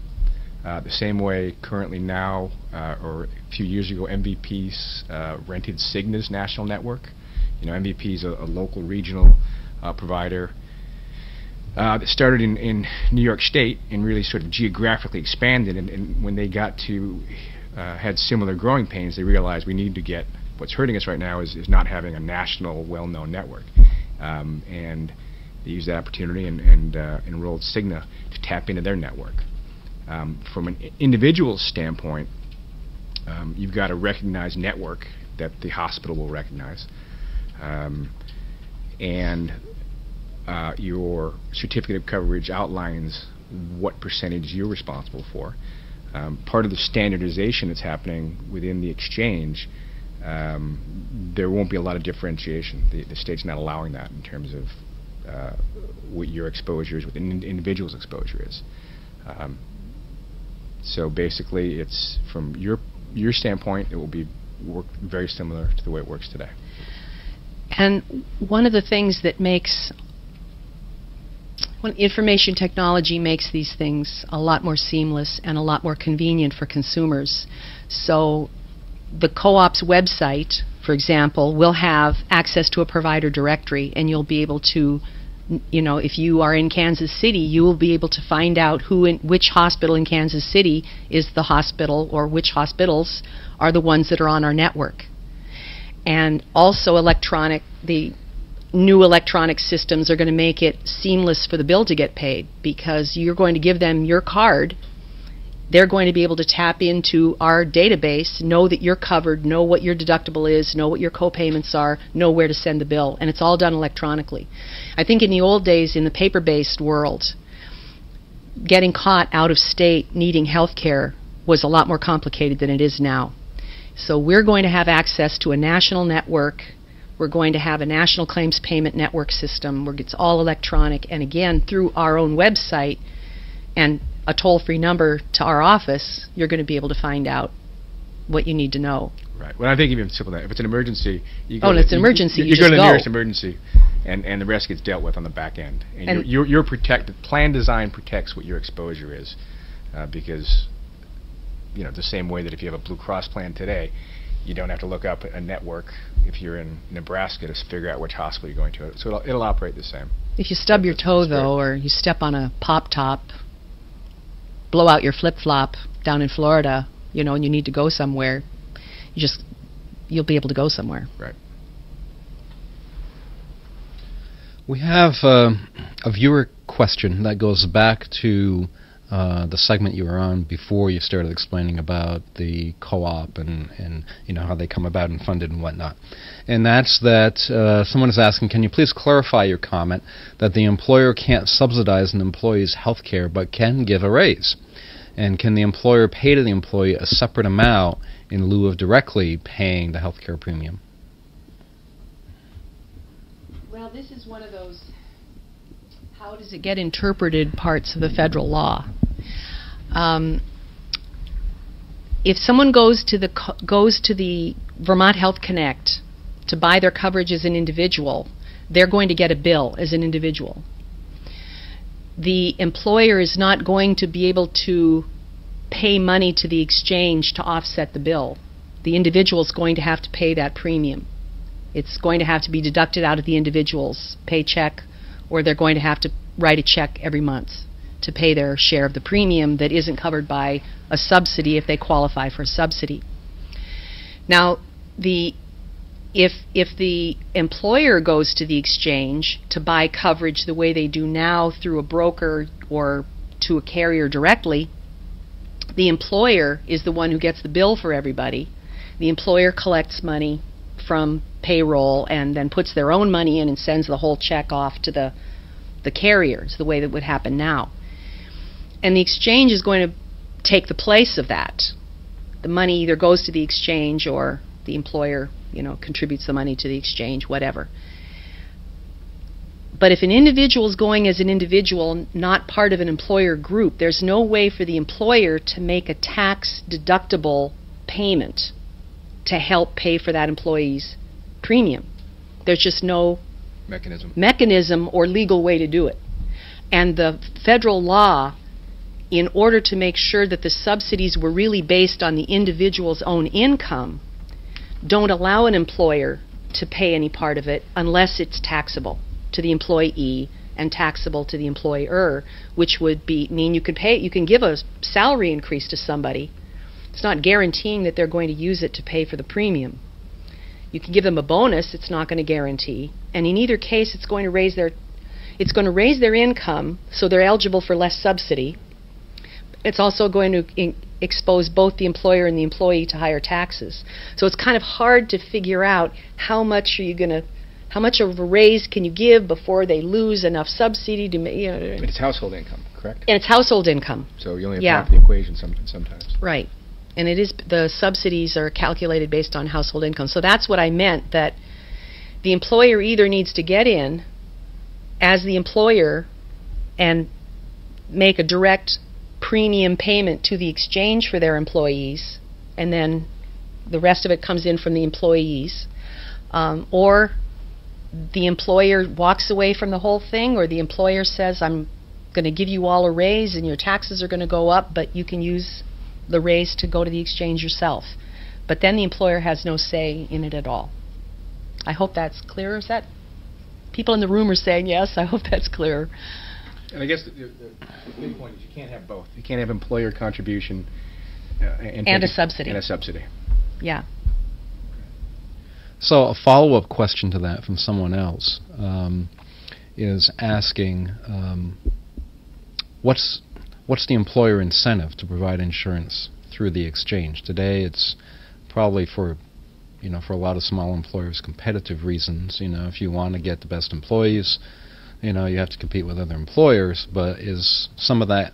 the same way currently now, or a few years ago, MVP's rented Cigna's national network. You know, MVP's a local regional provider that started in New York State and really sort of geographically expanded, and when they got to had similar growing pains, they realized we need to get, what's hurting us right now is not having a national well-known network, and they used that opportunity and enrolled Cigna to tap into their network. From an individual standpoint, you've got a recognized network that the hospital will recognize, and your certificate of coverage outlines what percentage you're responsible for. Part of the standardization that's happening within the exchange, there won't be a lot of differentiation. The state's not allowing that in terms of what your exposure is, what an individual's exposure is. So basically, it's from your standpoint, it will be work very similar to the way it works today. And one of the things that makes information technology makes these things a lot more seamless and a lot more convenient for consumers. So the co-op's website, for example, will have access to a provider directory, and you'll be able to, you know, if you are in Kansas City, you will be able to find out who in which hospital in Kansas City is the hospital, or which hospitals are the ones that are on our network. And also the new electronic systems are going to make it seamless for the bill to get paid, because you're going to give them your card. They're going to be able to tap into our database, know that you're covered, know what your deductible is, know what your co-payments are, know where to send the bill, and it's all done electronically. I think in the old days, in the paper-based world, getting caught out of state needing health care was a lot more complicated than it is now. So we're going to have access to a national network. We're going to have a national claims payment network system where it's all electronic, and again, through our own website and a toll-free number to our office, you're going to be able to find out what you need to know. Right. Well, I think even simple that if it's an emergency, you go. Oh, and it's an emergency. You go to the nearest emergency, and the rest gets dealt with on the back end. And you're protected. Plan design protects what your exposure is, because you know the same way that if you have a Blue Cross plan today, you don't have to look up a network if you're in Nebraska to figure out which hospital you're going to. So it'll operate the same. If you stub your toe, though, or you step on a pop-top, blow out your flip-flop down in Florida, you know, and you need to go somewhere, you'll be able to go somewhere. Right. We have a viewer question that goes back to the segment you were on before you started explaining about the co-op and you know how they come about and funded and whatnot. And that's that someone is asking, can you please clarify your comment that the employer can't subsidize an employee's health care but can give a raise? And can the employer pay to the employee a separate amount in lieu of directly paying the health care premium? Well, this is one of those how does it get interpreted parts of the federal law. If someone goes to the Vermont Health Connect to buy their coverage as an individual, they're going to get a bill as an individual. The employer is not going to be able to pay money to the exchange to offset the bill. the individual's going to have to pay that premium. It's going to have to be deducted out of the individual's paycheck, or they're going to have to write a check every month to pay their share of the premium that isn't covered by a subsidy if they qualify for a subsidy. Now, if the employer goes to the exchange to buy coverage the way they do now through a broker or to a carrier directly, the employer is the one who gets the bill for everybody. The employer collects money from payroll and then puts their own money in and sends the whole check off to the carriers, the way that would happen now. And the exchange is going to take the place of that. The money either goes to the exchange or the employer, you know, contributes the money to the exchange, whatever. But if an individual is going as an individual, not part of an employer group, there's no way for the employer to make a tax-deductible payment to help pay for that employee's premium. There's just no mechanism or legal way to do it. And the federal law, in order to make sure that the subsidies were really based on the individual's own income, don't allow an employer to pay any part of it unless it's taxable to the employee and taxable to the employer, which would mean you can give a salary increase to somebody. It's not guaranteeing that they're going to use it to pay for the premium. You can give them a bonus, it's not going to guarantee, and in either case it's going to raise their income, so they're eligible for less subsidy. It's also going to expose both the employer and the employee to higher taxes. So it's kind of hard to figure out how much of a raise can you give before they lose enough subsidy to But it's household income, correct? And it's household income. So you only have half the equation sometimes. Right. And it is the subsidies are calculated based on household income. So that's what I meant, that the employer either needs to get in as the employer and make a direct premium payment to the exchange for their employees, and then the rest of it comes in from the employees, or the employer walks away from the whole thing, or the employer says, I'm going to give you all a raise and your taxes are going to go up, but you can use the raise to go to the exchange yourself. But then the employer has no say in it at all. I hope that's clearer. Is that people in the room are saying yes? I hope that's clearer. And I guess the big point is you can't have both. You can't have employer contribution and a subsidy. And a subsidy. Yeah. So a follow-up question to that from someone else is asking, what's the employer incentive to provide insurance through the exchange? Today, it's probably for for a lot of small employers, competitive reasons. If you want to get the best employees, you have to compete with other employers, but is some of that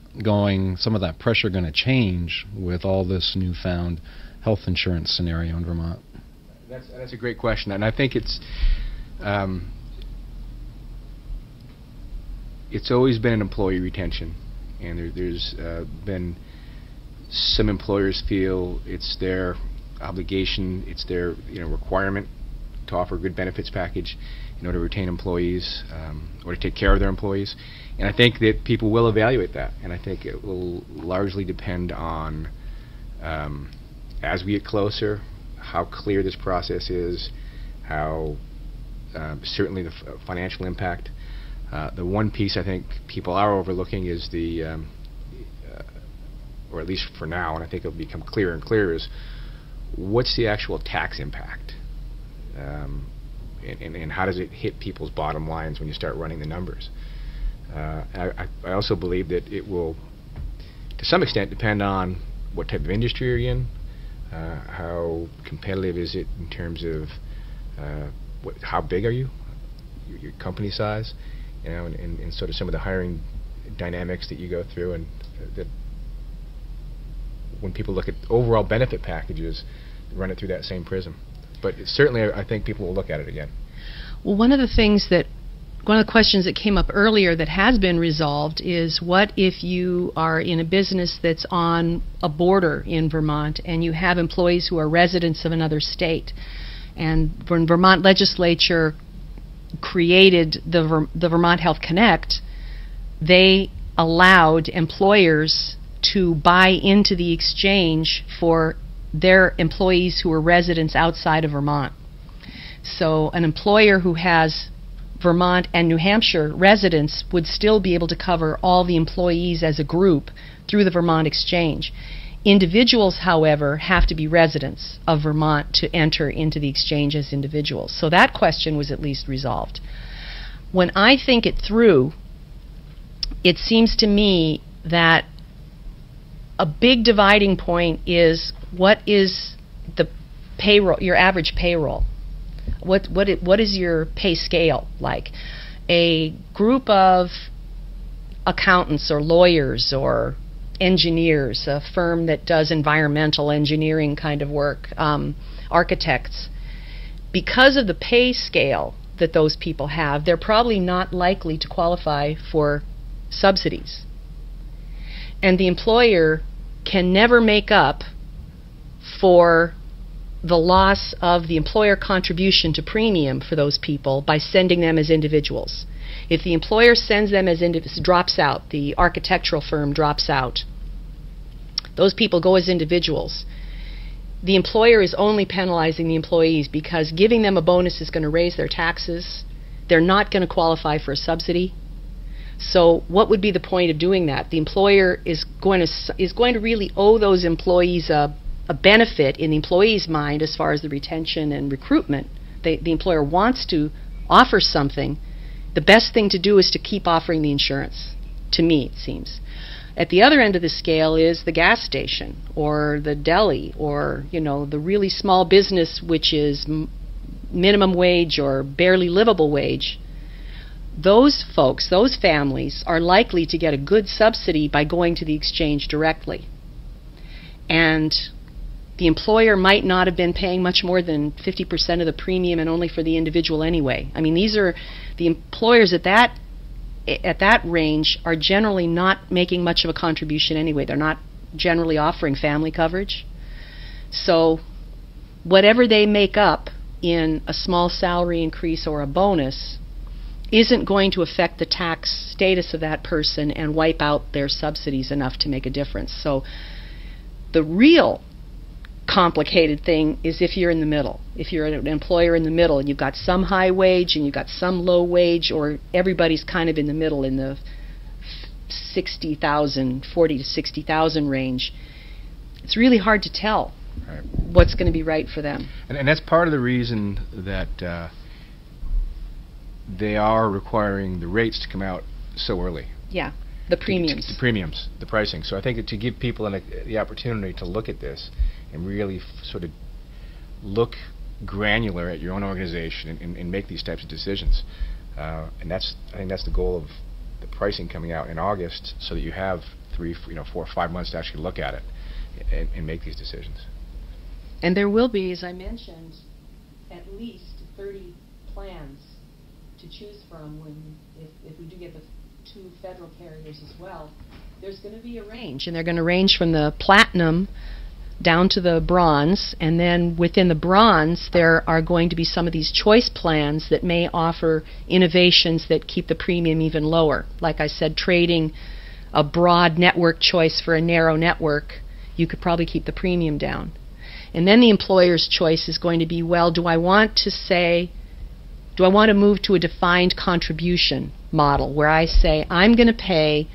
pressure going to change with all this newfound health insurance scenario in Vermont? That's a great question, and I think it's always been an employee retention, and there's been some employers feel it's their obligation, it's their requirement to offer a good benefits package in order to retain employees or to take care of their employees. And I think that people will evaluate that, and I think it will largely depend on, as we get closer, how clear this process is, how certainly the financial impact. The one piece I think people are overlooking is the, or at least for now, and I think it'll become clearer and clearer, is what's the actual tax impact? And how does it hit people's bottom lines when you start running the numbers? I also believe that it will, to some extent, depend on what type of industry you're in, how competitive is it in terms of how big are you, your company size, and sort of some of the hiring dynamics that you go through, and that when people look at overall benefit packages, run it through that same prism. But certainly, I think people will look at it again. Well, one of the questions that came up earlier that has been resolved is, what if you are in a business that's on a border in Vermont and you have employees who are residents of another state? And when Vermont legislature created the Vermont Health Connect, they allowed employers to buy into the exchange for their employees who are residents outside of Vermont. So an employer who has Vermont and New Hampshire residents would still be able to cover all the employees as a group through the Vermont Exchange. Individuals, however, have to be residents of Vermont to enter into the exchange as individuals. So that question was at least resolved. When I think it through, it seems to me that a big dividing point is what is the payroll, your average payroll? What is your pay scale like? A group of accountants or lawyers or engineers, a firm that does environmental engineering kind of work, architects, because of the pay scale that those people have, they're probably not likely to qualify for subsidies. And the employer can never make up for the loss of the employer contribution to premium for those people by sending them as individuals. If the employer sends them as individuals, drops out, the architectural firm drops out, those people go as individuals. The employer is only penalizing the employees because giving them a bonus is going to raise their taxes. They're not going to qualify for a subsidy. So what would be the point of doing that? The employer is going to really owe those employees a benefit in the employee's mind as far as the retention and recruitment. The employer wants to offer something. The best thing to do is to keep offering the insurance, to me, it seems. At the other end of the scale is the gas station or the deli or, you know, the really small business which is minimum wage or barely livable wage. Those folks, those families, are likely to get a good subsidy by going to the exchange directly. And the employer might not have been paying much more than 50% of the premium and only for the individual anyway. I mean, these are the employers at that range are generally not making much of a contribution anyway. They're not generally offering family coverage. So whatever they make up in a small salary increase or a bonus isn't going to affect the tax status of that person and wipe out their subsidies enough to make a difference. So the real complicated thing is if you're in the middle, if you're an employer in the middle and you've got some high wage and you've got some low wage, or everybody's kind of in the middle in the 40 to 60,000 range, it's really hard to tell what's going to be right for them. And that's part of the reason that they are requiring the rates to come out so early. Yeah, the premiums. The premiums, the pricing. So I think that to give people the opportunity to look at this and really sort of look granular at your own organization and make these types of decisions. And I think that's the goal of the pricing coming out in August, so that you have 4 or 5 months to actually look at it and make these decisions. And there will be, as I mentioned, at least 30 plans to choose from if we do get the 2 federal carriers as well. There's going to be a range, and they're going to range from the platinum down to the bronze, and then within the bronze there are going to be some of these choice plans that may offer innovations that keep the premium even lower. Like I said, trading a broad network choice for a narrow network, you could probably keep the premium down. And then the employer's choice is going to be, well, do I want to move to a defined contribution model where I say I'm going to pay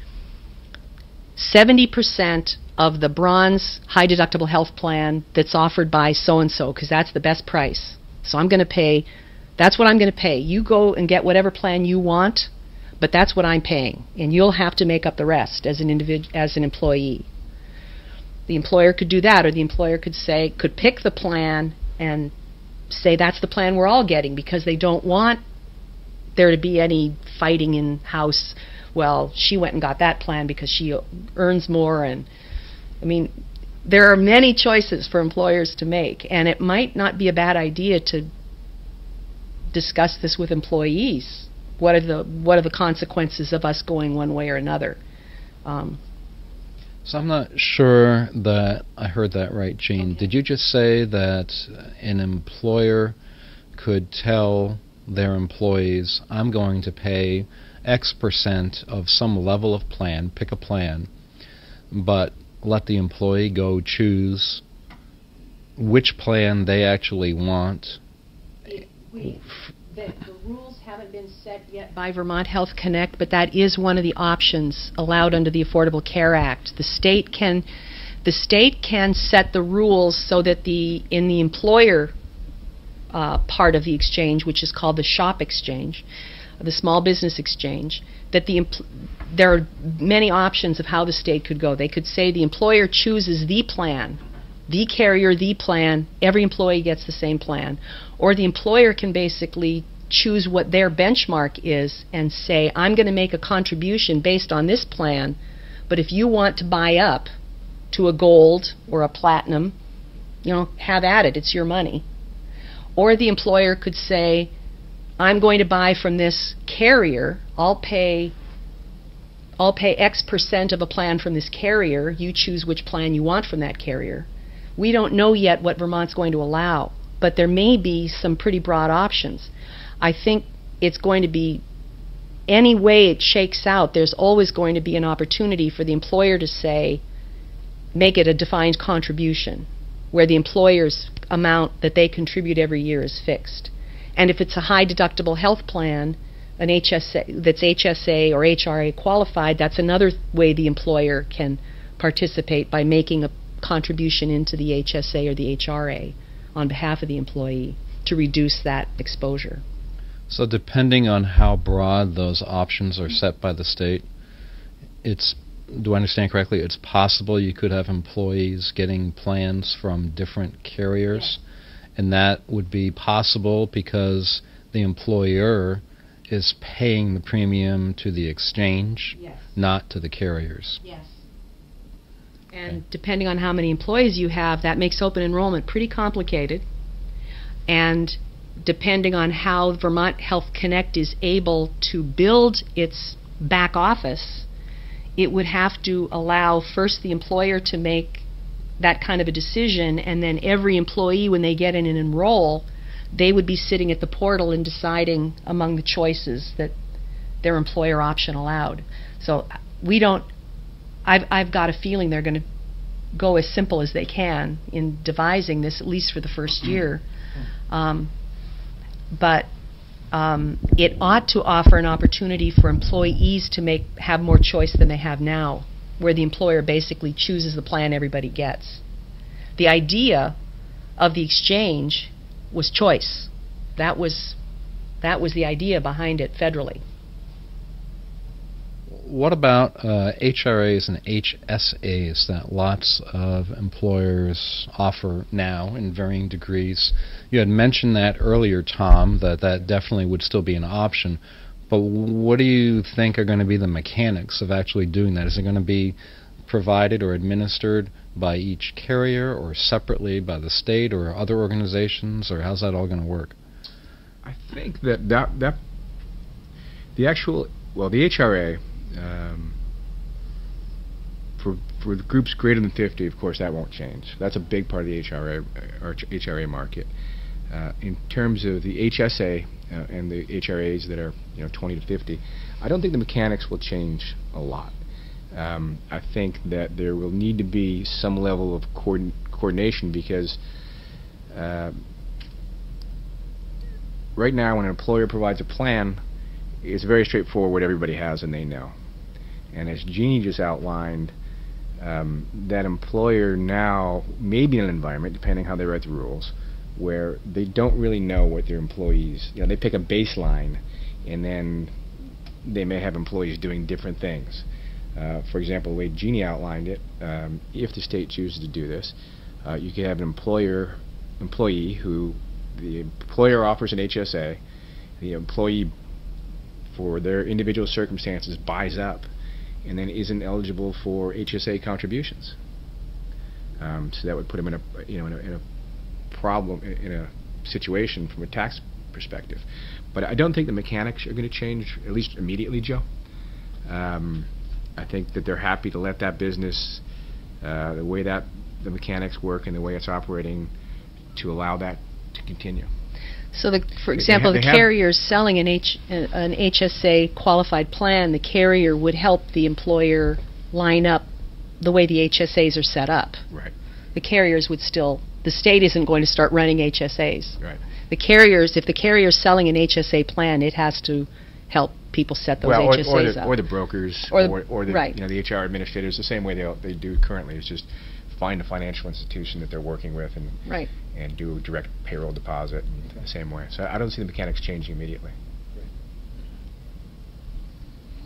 70% of the bronze high deductible health plan that's offered by so-and-so because that's the best price. So I'm going to pay, that's what I'm going to pay. You go and get whatever plan you want, but that's what I'm paying. And you'll have to make up the rest as an employee. The employer could do that, or the employer could pick the plan and say that's the plan we're all getting, because they don't want there to be any fighting in house. Well, she went and got that plan because she earns more, and I mean, there are many choices for employers to make, and it might not be a bad idea to discuss this with employees. What are the consequences of us going one way or another? So I'm not sure that I heard that right, Jean. Okay. Did you just say that an employer could tell their employees, I'm going to pay X% of some level of plan, pick a plan, but let the employee go choose which plan they actually want. The rules haven't been set yet by Vermont Health Connect, but that is one of the options allowed under the Affordable Care Act. The state can set the rules so that in the employer part of the exchange, which is called the SHOP exchange, the small business exchange, that there are many options of how the state could go. They could say the employer chooses the plan, the carrier, the plan, every employee gets the same plan. Or the employer can basically choose what their benchmark is and say, I'm going to make a contribution based on this plan, but if you want to buy up to a gold or a platinum, you know, have at it, it's your money. Or the employer could say, I'm going to buy from this carrier, I'll pay X% of a plan from this carrier, you choose which plan you want from that carrier. We don't know yet what Vermont's going to allow, but there may be some pretty broad options. I think it's going to be, any way it shakes out, there's always going to be an opportunity for the employer to say, make it a defined contribution, where the employer's amount that they contribute every year is fixed. And if it's a high deductible health plan, an HSA, that's HSA or HRA qualified, that's another way the employer can participate by making a contribution into the HSA or the HRA on behalf of the employee to reduce that exposure. So depending on how broad those options are set by the state, it's, do I understand correctly, it's possible you could have employees getting plans from different carriers? Yes. And that would be possible because the employer is paying the premium to the exchange, yes, not to the carriers. Yes. And okay, depending on how many employees you have, that makes open enrollment pretty complicated. And depending on how Vermont Health Connect is able to build its back office, it would have to allow first the employer to make that kind of a decision, and then every employee, when they get in and enroll, they would be sitting at the portal and deciding among the choices that their employer option allowed. So we don't, I've got a feeling they're going to go as simple as they can in devising this, at least for the first year. It ought to offer an opportunity for employees to have more choice than they have now, where the employer basically chooses the plan everybody gets. The idea of the exchange was choice. That was the idea behind it federally. What about HRAs and HSAs that lots of employers offer now in varying degrees? You had mentioned that earlier, Tom, that definitely would still be an option. But what do you think are going to be the mechanics of actually doing that? Is it going to be provided or administered by each carrier or separately by the state or other organizations, or how's that all going to work? I think that the actual, well, the HRA, for the groups greater than 50, of course, that won't change. That's a big part of the HRA market. In terms of the HSA and the HRAs that are 20 to 50, I don't think the mechanics will change a lot. I think that there will need to be some level of coordination because right now when an employer provides a plan, it's very straightforward what everybody has and they know. And as Jeannie just outlined, that employer now may be in an environment, depending how they write the rules, where they don't really know what their employees, they pick a baseline and then they may have employees doing different things. For example, the way Jeannie outlined it, if the state chooses to do this, you could have an employee who the employer offers an HSA, the employee for their individual circumstances buys up and then isn't eligible for HSA contributions. So that would put them in a problem, in a situation from a tax perspective. But I don't think the mechanics are going to change, at least immediately, Joe. I think that they're happy to let that business, the way that the mechanics work and the way it's operating, to allow that to continue. So, for example, the carrier is selling an HSA qualified plan. The carrier would help the employer line up the way the HSAs are set up. Right. The carriers would still the state isn't going to start running HSAs. Right. The carriers, if the carrier is selling an HSA plan, it has to help people set those HSAs up. Or the brokers, or the you know, the HR administrators, the same way they do currently. It's just find a financial institution that they're working with and and do a direct payroll deposit in the same way. So I don't see the mechanics changing immediately.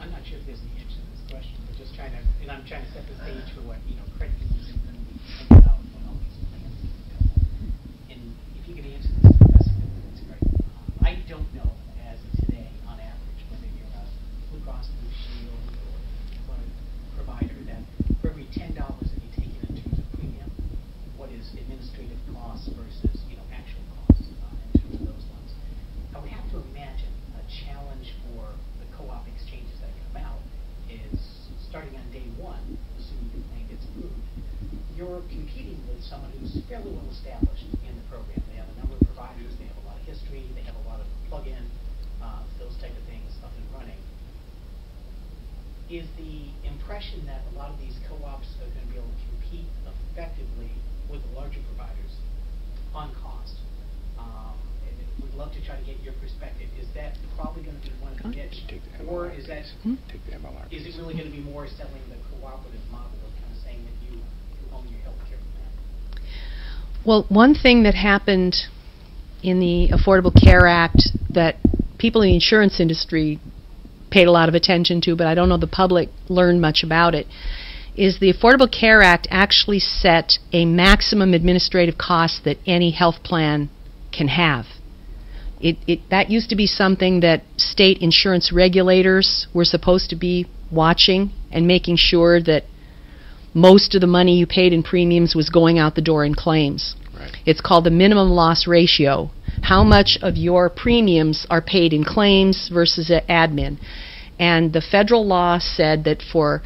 I'm not sure if there's an answer to this question, but just trying to, and I'm trying to set the stage for what, you know, credit unions are going to be thinking about when all these plans come up. And if you can answer this question, that's great. I don't know as of today, on average, whether you're a Blue Cross Blue Shield or a provider that for every $10 that you take in terms of premium, what is administrative costs versus, you know, actual costs in terms of those ones. I would have to imagine a challenge for the co-op exchanges that come out is starting on day one, assuming your plan gets approved, you're competing with someone who's fairly well established in the program. They have a number of providers, they have a lot of history, they have a lot of plug-in, those type of things up and running. Is the impression that a lot of these co-ops are going to be able to compete effectively with the larger providers on cost? We'd love to try to get your perspective. Is that probably going to be one of the niche, or is that take the MLR? Is it really going to be more selling the cooperative model of kind of saying that you own your healthcare plan? Well, one thing that happened in the Affordable Care Act that people in the insurance industry paid a lot of attention to, but I don't know the public learned much about it, is the Affordable Care Act actually set a maximum administrative cost that any health plan can have. That used to be something that state insurance regulators were supposed to be watching and making sure that most of the money you paid in premiums was going out the door in claims. Right. It's called the minimum loss ratio. How much of your premiums are paid in claims versus admin? And the federal law said that for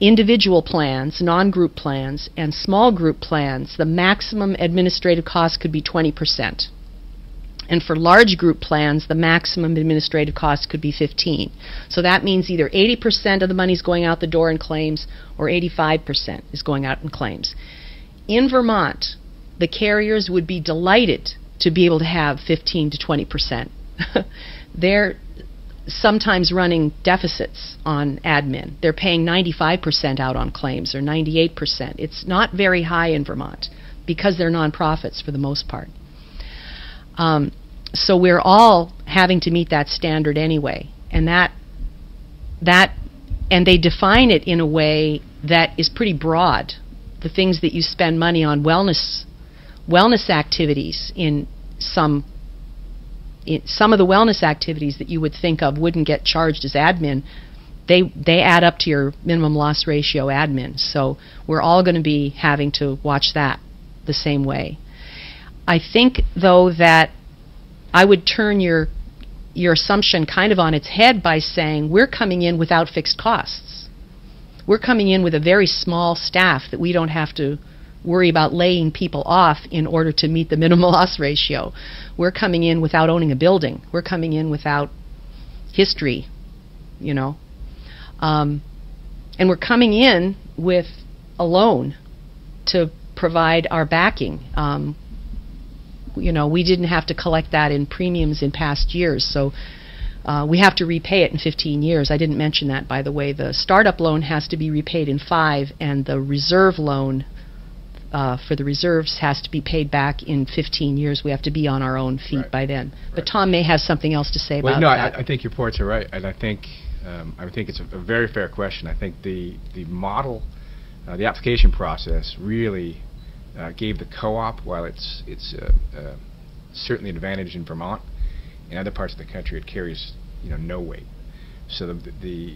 individual plans, non-group plans, and small group plans, the maximum administrative cost could be 20%. And for large group plans, the maximum administrative cost could be 15%. So that means either 80% of the money is going out the door in claims or 85% is going out in claims. In Vermont, the carriers would be delighted to be able to have 15 to 20%. They're sometimes running deficits on admin. They're paying 95% out on claims or 98%. It's not very high in Vermont because they're nonprofits for the most part. So we're all having to meet that standard anyway, and and they define it in a way that is pretty broad. The things that you spend money on, wellness activities, in some of the wellness activities that you would think of wouldn't get charged as admin, they add up to your minimum loss ratio admin. So we're all going to be having to watch that the same way. I think, though, that I would turn your assumption kind of on its head by saying we're coming in without fixed costs. We're coming in with a very small staff that we don't have to worry about laying people off in order to meet the minimum loss ratio. We're coming in without owning a building. We're coming in without history, you know. And we're coming in with a loan to provide our backing. You know, we didn't have to collect that in premiums in past years, so we have to repay it in 15 years. I didn't mention that, by the way. The startup loan has to be repaid in 5, and the reserve loan for the reserves has to be paid back in 15 years. We have to be on our own feet by then. Right. But Tom may have something else to say about that. I think your points are right, and I think it's a very fair question. I think the model, the application process really gave the co-op, while it's certainly an advantage in Vermont, in other parts of the country it carries, you know, no weight. So the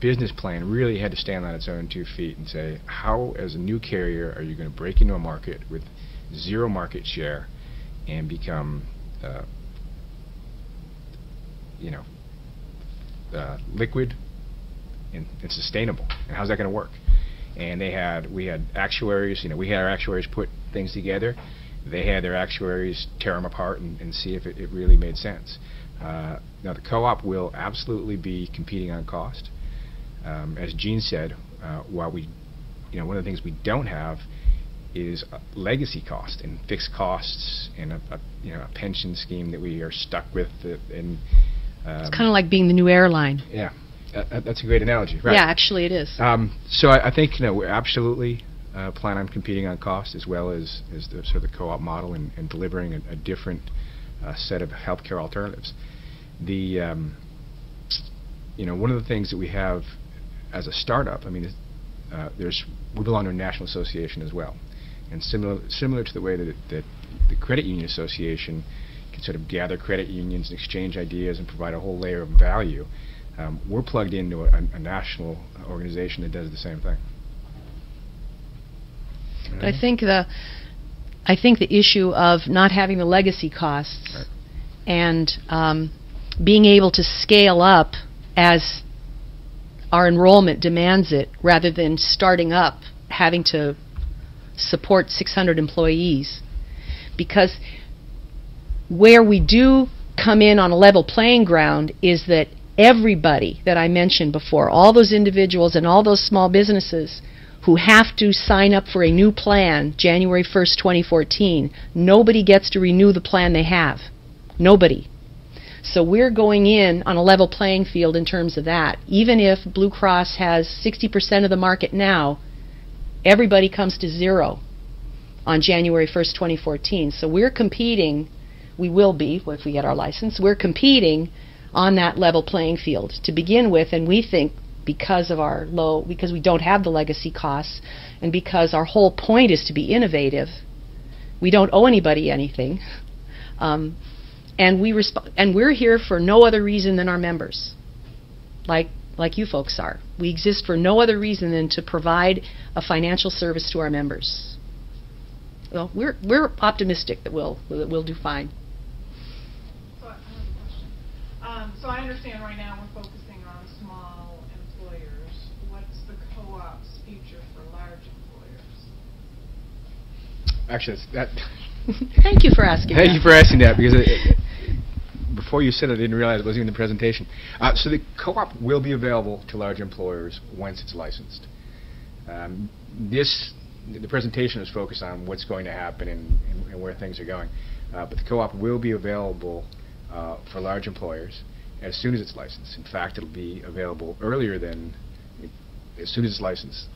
business plan really had to stand on its own two feet and say, how as a new carrier are you going to break into a market with zero market share and become liquid and sustainable, and how's that going to work? And we had actuaries, you know, we had our actuaries put things together. They had their actuaries tear them apart and see if it really made sense. Now the co-op will absolutely be competing on cost. As Jean said, while one of the things we don't have is legacy cost and fixed costs and a pension scheme that we are stuck with. And it's kind of like being the new airline. Yeah, that's a great analogy, right? Yeah, actually it is. So I think we're absolutely plan on competing on cost as well as the sort of the co-op model and delivering a different set of healthcare alternatives. The one of the things that we have as a startup, I mean, we belong to a national association as well, and similar to the way that the credit union association can sort of gather credit unions and exchange ideas and provide a whole layer of value, we're plugged into a national organization that does the same thing. But I think the issue of not having the legacy costs, right, and being able to scale up as our enrollment demands it, rather than starting up having to support 600 employees, because where we do come in on a level playing ground is that everybody that I mentioned before, all those individuals and all those small businesses who have to sign up for a new plan January 1st, 2014, nobody gets to renew the plan they have. Nobody. So we're going in on a level playing field in terms of that. Even if Blue Cross has 60% of the market now, everybody comes to zero on January 1st, 2014. So we're competing, we will be, if we get our license, we're competing on that level playing field to begin with, and we think because of our low, because we don't have the legacy costs, and because our whole point is to be innovative, we don't owe anybody anything. And we're here for no other reason than our members, like you folks are. We exist for no other reason than to provide a financial service to our members. Well, we're optimistic that we'll do fine. So I have a question. So I understand right now we're focusing on small employers. What's the co-op's future for large employers? Actually, it's that. Thank you for asking. Thank you for asking that, because before you said it, I didn't realize it wasn't even the presentation. So the co-op will be available to large employers once it's licensed. The presentation is focused on what's going to happen and where things are going. But the co-op will be available for large employers as soon as it's licensed. In fact, it'll be available earlier than as soon as it's licensed.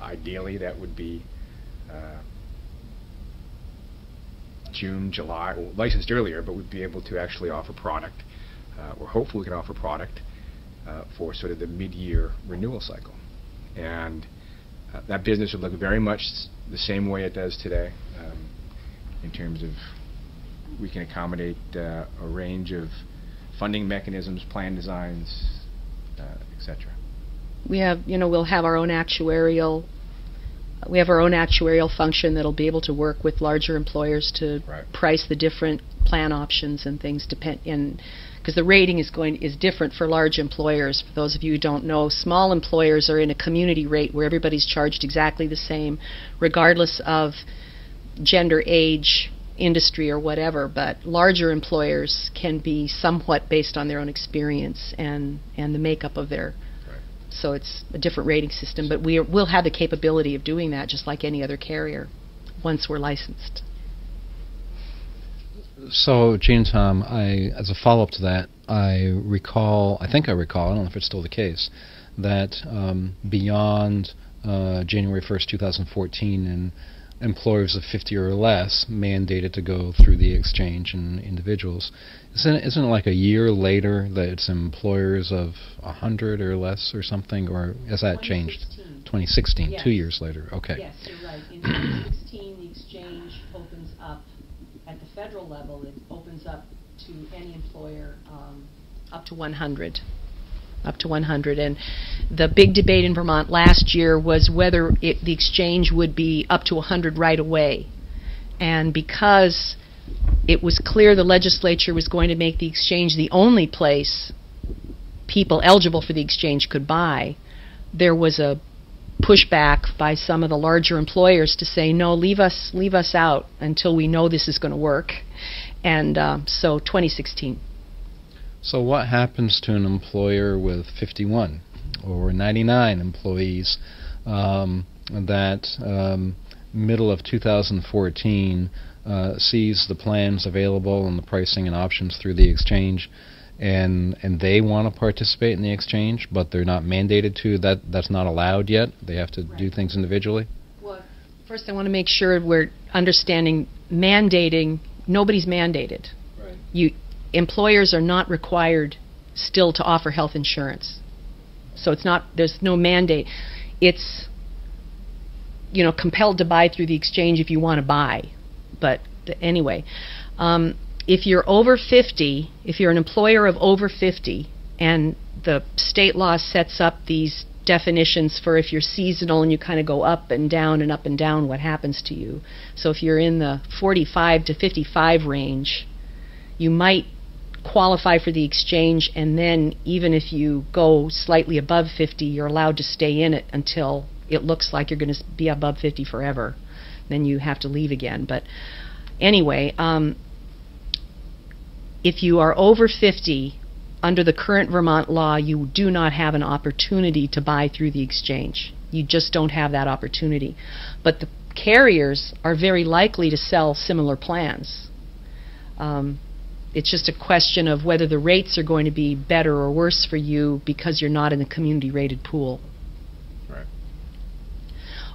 Ideally, that would be June, July, well, licensed earlier, but we'd be able to actually offer product, or hopefully we can offer product for sort of the mid-year renewal cycle. And that business would look very much the same way it does today, in terms of we can accommodate a range of funding mechanisms, plan designs, etc. We'll have our own actuarial. We have our own actuarial function that'll be able to work with larger employers to price the different plan options and things, because the rating is different for large employers. For those of you who don't know, small employers are in a community rate where everybody's charged exactly the same, regardless of gender, age, industry, or whatever. But larger employers can be somewhat based on their own experience and the makeup of their. So it's a different rating system, but we'll have the capability of doing that just like any other carrier once we're licensed. So, Gene and Tom, as a follow-up to that, I don't know if it's still the case, that beyond January 1st, 2014, and employers of 50 or less mandated to go through the exchange and individuals. Isn't it like a year later that it's employers of 100 or less or something, or has that changed? 2016, yes. 2 years later. Okay. Yes, you're right. In 2016, the exchange opens up at the federal level. It opens up to any employer up to 100. Up to 100, and the big debate in Vermont last year was whether the exchange would be up to 100 right away, and because it was clear the legislature was going to make the exchange the only place people eligible for the exchange could buy, there was a pushback by some of the larger employers to say, no, leave us out until we know this is going to work, and so 2016. So what happens to an employer with 51 or 99 employees that middle of 2014, sees the plans available and the pricing and options through the exchange, and they want to participate in the exchange, but they're not mandated to. That's not allowed yet. They have to do things individually. Well, first I want to make sure we're understanding mandating. Nobody's mandated. Right. Employers are not required still to offer health insurance. So it's not, there's no mandate. It's, you know, compelled to buy through the exchange if you want to buy. But anyway, if you're over 50, if you're an employer of over 50, and the state law sets up these definitions for if you're seasonal and you kind of go up and down, what happens to you. So if you're in the 45 to 55 range, you might qualify for the exchange, and then even if you go slightly above 50, you're allowed to stay in it until it looks like you're going to be above 50 forever. Then you have to leave again. But anyway, if you are over 50, under the current Vermont law, you do not have an opportunity to buy through the exchange. You just don't have that opportunity. But the carriers are very likely to sell similar plans. It's just a question of whether the rates are going to be better or worse for you because you're not in the community rated pool. Right.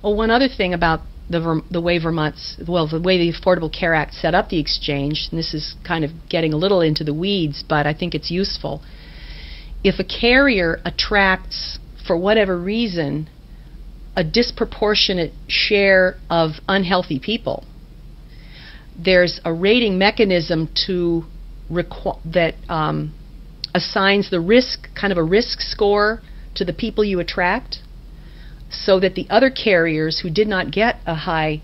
Oh, one other thing about the way the Affordable Care Act set up the exchange, and this is kind of getting a little into the weeds, but I think it's useful. If a carrier attracts, for whatever reason, a disproportionate share of unhealthy people, there's a rating mechanism to assigns the risk, kind of a risk score, to the people you attract, so that the other carriers who did not get a high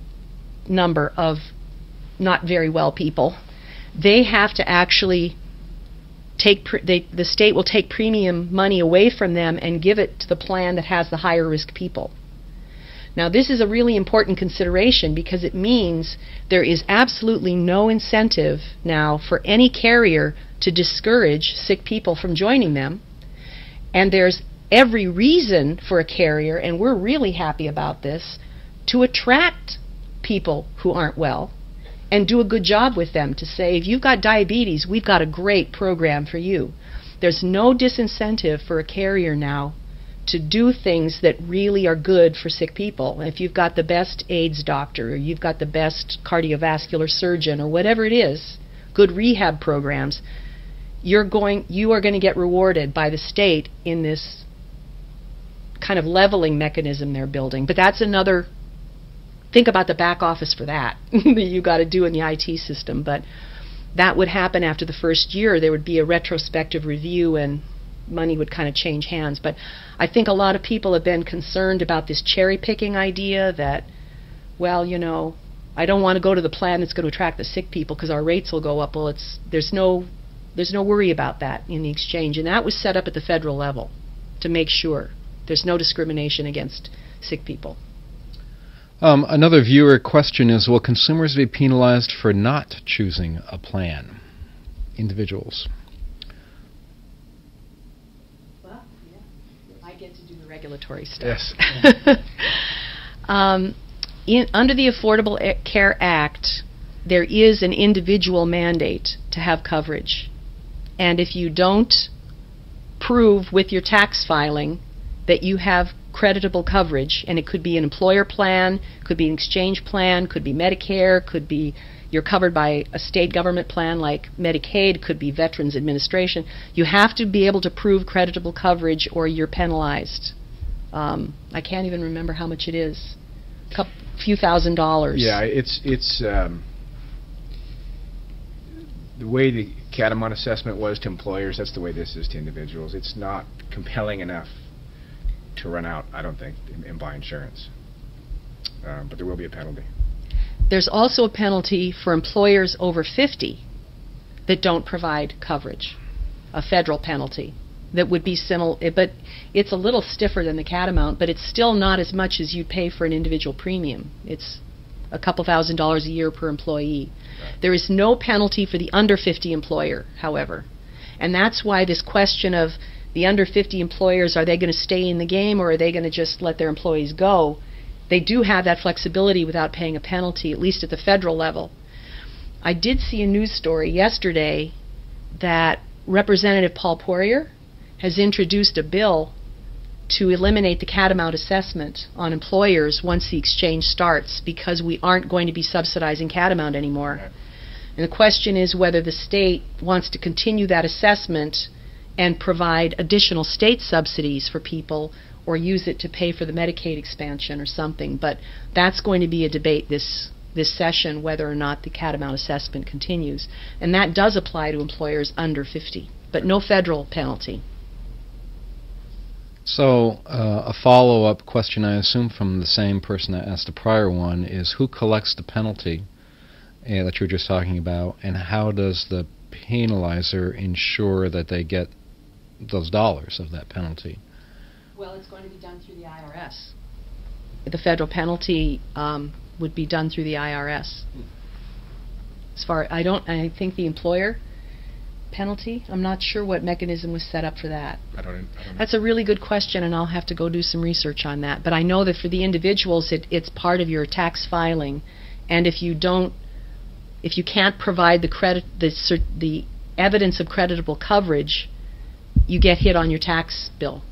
number of not very well people, they have to actually take, the state will take premium money away from them and give it to the plan that has the higher risk people. Now this is a really important consideration because it means there is absolutely no incentive now for any carrier to discourage sick people from joining them, and there's every reason for a carrier, and we're really happy about this, to attract people who aren't well and do a good job with them, to say, if you've got diabetes, we've got a great program for you. There's no disincentive for a carrier now to do things that really are good for sick people. If you've got the best AIDS doctor, or you've got the best cardiovascular surgeon, or whatever it is, good rehab programs, you are going to get rewarded by the state in this kind of leveling mechanism they're building. But that's another, think about the back office for that that you got to do in the IT system. But that would happen after the first year. There would be a retrospective review and money would kind of change hands. But I think a lot of people have been concerned about this cherry picking idea that, well, you know, I don't want to go to the plan that's going to attract the sick people because our rates will go up. Well, there's no worry about that in the exchange. And that was set up at the federal level to make sure there's no discrimination against sick people. Another viewer question is, will consumers be penalized for not choosing a plan? Individuals. Well, yeah. I get to do the regulatory stuff. Yes. Under the Affordable Care Act, there is an individual mandate to have coverage. And if you don't prove with your tax filing that you have creditable coverage, and it could be an employer plan, could be an exchange plan, could be Medicare, could be you're covered by a state government plan like Medicaid, could be Veterans Administration, you have to be able to prove creditable coverage or you're penalized. I can't even remember how much it is, a few $1,000s. Yeah, it's the way the Catamount assessment was to employers, that's the way this is to individuals. It's not compelling enough to run out, I don't think, and buy insurance. But there will be a penalty. There's also a penalty for employers over 50 that don't provide coverage, a federal penalty that would be similar, but it's a little stiffer than the Catamount, but it's still not as much as you'd pay for an individual premium. It's a couple $1,000s a year per employee. Right. There is no penalty for the under 50 employer, however. And that's why this question of the under 50 employers, are they going to stay in the game or are they going to just let their employees go? They do have that flexibility without paying a penalty, at least at the federal level. I did see a news story yesterday that Representative Paul Poirier has introduced a bill to eliminate the Catamount assessment on employers once the exchange starts, because we aren't going to be subsidizing Catamount anymore. Okay. And the question is whether the state wants to continue that assessment and provide additional state subsidies for people, or use it to pay for the Medicaid expansion or something. But that's going to be a debate this session, whether or not the Catamount assessment continues. And that does apply to employers under 50, but no federal penalty. So a follow-up question, I assume, from the same person that asked the prior one is, who collects the penalty that you were just talking about, and how does the penalizer ensure that they get those dollars of that penalty? Well, it's going to be done through the IRS. The federal penalty would be done through the IRS. As far, I think the employer penalty, I'm not sure what mechanism was set up for that. I don't know. That's a really good question, and I'll have to go do some research on that. But I know that for the individuals, it's part of your tax filing, and if you can't provide the the evidence of creditable coverage, you get hit on your tax bill.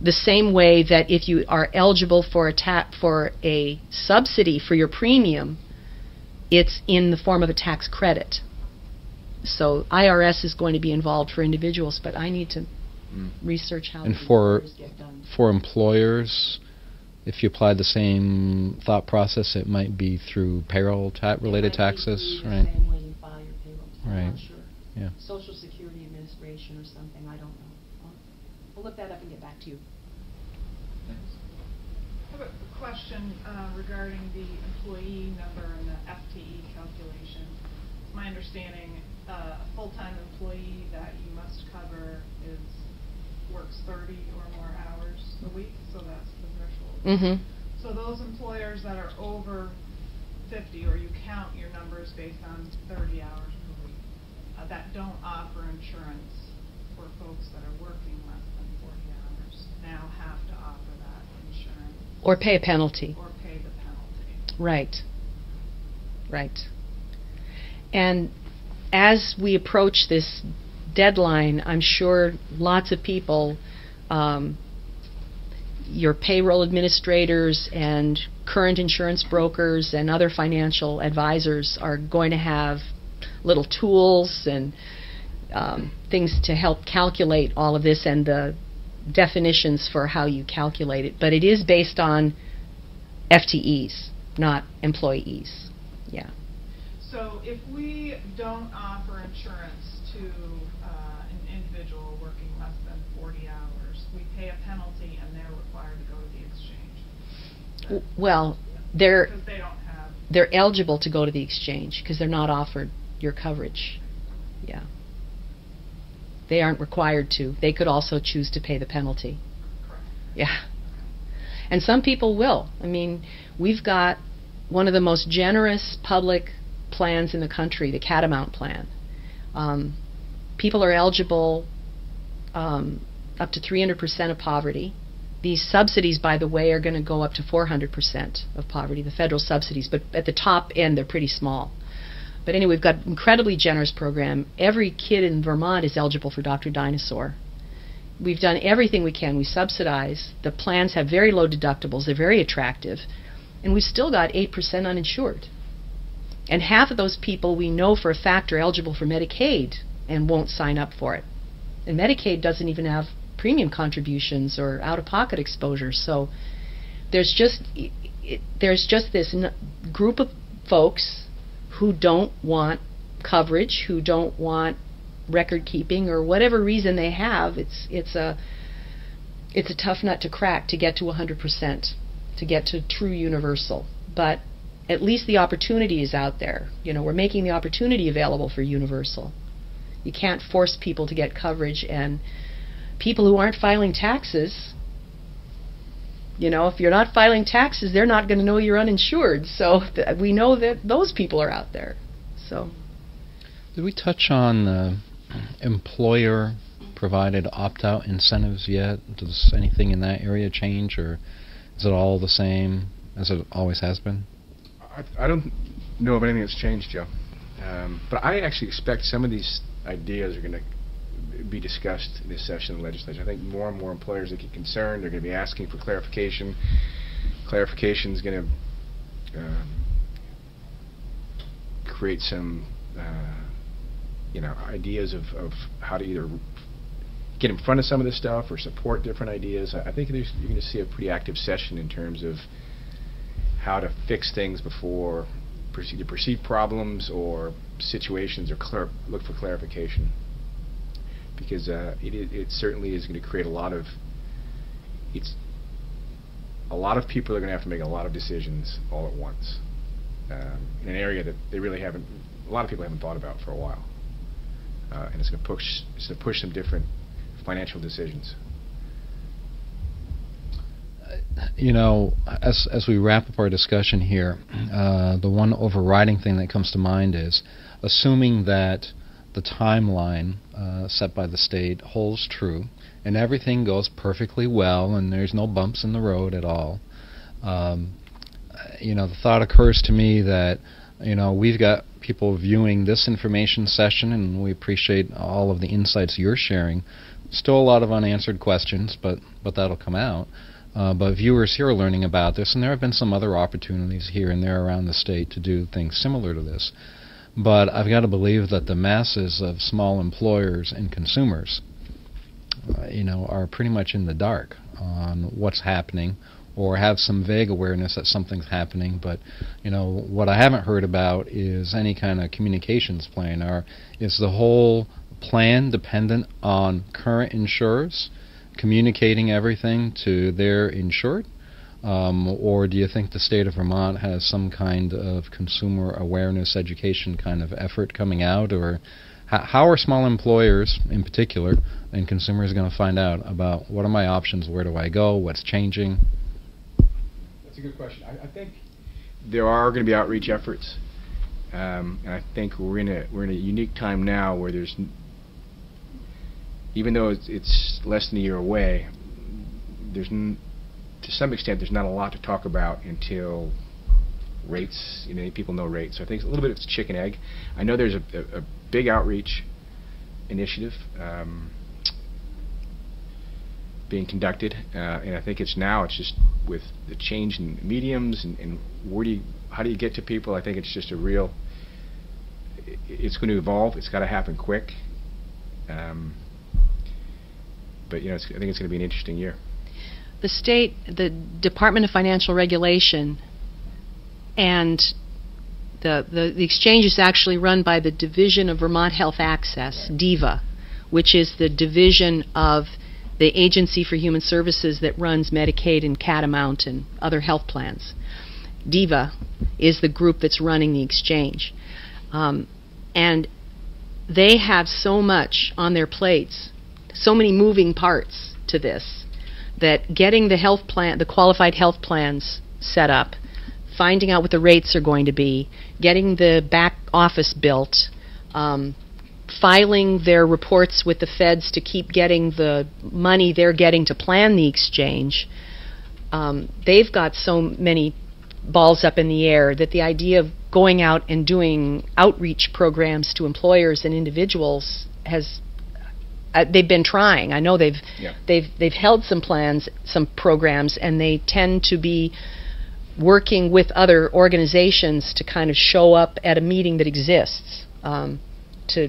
The same way that if you are eligible for a subsidy for your premium, it's in the form of a tax credit. So IRS is going to be involved for individuals, but I need to research how. And for employers, if you apply the same thought process, it might be through payroll related taxes, right? Same way you file your payroll tax, right? I'm sure. Yeah. Social Security Administration or something. I don't know. We'll look that up and get back to you. I have a question regarding the employee number and the FTE calculation. It's my understanding a full-time employee that you must cover works 30 or more hours a week, so that's the threshold. Mm-hmm. So those employers that are over 50, or you count your numbers based on 30 hours per week, that don't offer insurance for folks that are working less than 40 hours, now have to offer that insurance. Or pay a penalty. Or pay the penalty. Right. Right. And as we approach this deadline, I'm sure lots of people, your payroll administrators and current insurance brokers and other financial advisors, are going to have little tools and things to help calculate all of this, and the definitions for how you calculate it. But it is based on FTEs, not employees. Yeah. So if we don't offer insurance to an individual working less than 40 hours, we pay a penalty, and they're required to go to the exchange. Well, yeah. They're eligible to go to the exchange because they're not offered your coverage. Yeah. They aren't required to. They could also choose to pay the penalty. Correct. Yeah. And some people will. I mean, we've got one of the most generous public plans in the country, the Catamount plan. People are eligible up to 300% of poverty. These subsidies, by the way, are going to go up to 400% of poverty, the federal subsidies, but at the top end they're pretty small. But anyway, we've got an incredibly generous program. Every kid in Vermont is eligible for Dr. Dynasaur. We've done everything we can. We subsidize. The plans have very low deductibles. They're very attractive. And we've still got 8% uninsured. And half of those people we know for a fact are eligible for Medicaid and won't sign up for it. And Medicaid doesn't even have premium contributions or out-of-pocket exposure. So there's just this group of folks who don't want coverage, who don't want record keeping, or whatever reason they have. It's a tough nut to crack to get to 100%, to get to true universal. But at least the opportunity is out there. You know, we're making the opportunity available for universal. You can't force people to get coverage, and people who aren't filing taxes, you know, if you're not filing taxes, they're not going to know you're uninsured. So we know that those people are out there. So, did we touch on employer-provided opt-out incentives yet? Does anything in that area change, or Is it all the same as it always has been? I don't know of anything that's changed, Joe. But I actually expect some of these ideas are going to be discussed in this session of the legislature. I think more and more employers that get concerned, they're going to be asking for clarification. Clarification is going to create some ideas of how to either get in front of some of this stuff or support different ideas. I think you're going to see a pretty active session in terms of how to fix things before perceived problems or situations, or look for clarification, because it certainly is going to create a lot of people are going to have to make a lot of decisions all at once in an area that they really haven't. A lot of people haven't thought about for a while, and it's going to push some different financial decisions. You know, as we wrap up our discussion here, the one overriding thing that comes to mind is, assuming that the timeline set by the state holds true and everything goes perfectly well and there's no bumps in the road at all, the thought occurs to me that, we've got people viewing this information session, and we appreciate all of the insights you're sharing. Still a lot of unanswered questions, but that'll come out. But viewers here are learning about this, and there have been some other opportunities here and there around the state to do things similar to this. But I've got to believe that the masses of small employers and consumers, are pretty much in the dark on what's happening, or have some vague awareness that something's happening. But, what I haven't heard about is any kind of communications plan, or is the whole plan dependent on current insurers communicating everything to their insured, or do you think the state of Vermont has some kind of consumer awareness education kind of effort coming out, or how are small employers in particular and consumers going to find out about what are my options, where do I go, what's changing? That's a good question. I think there are going to be outreach efforts, and I think we're in a unique time now where there's, even though it's less than a year away, to some extent there's not a lot to talk about until rates. People know rates, so I think it's a little bit of chicken egg. I know there's a big outreach initiative being conducted, and I think it's just with the change in mediums and how do you get to people. I think it's just it's going to evolve. It's got to happen quick. But I think it's going to be an interesting year. The Department of Financial Regulation and the exchange is actually run by the Division of Vermont Health Access, right. DIVA, which is the division of the Agency for Human Services that runs Medicaid and Catamount and other health plans. DIVA is the group that's running the exchange. And they have so much on their plates, so many moving parts to this, that getting the qualified health plans set up, finding out what the rates are going to be, getting the back office built, filing their reports with the feds to keep getting the money they're getting to plan the exchange. They've got so many balls up in the air that the idea of going out and doing outreach programs to employers and individuals has... they've been trying. I know they've held some plans, some programs, and they tend to be working with other organizations to kind of show up at a meeting that exists to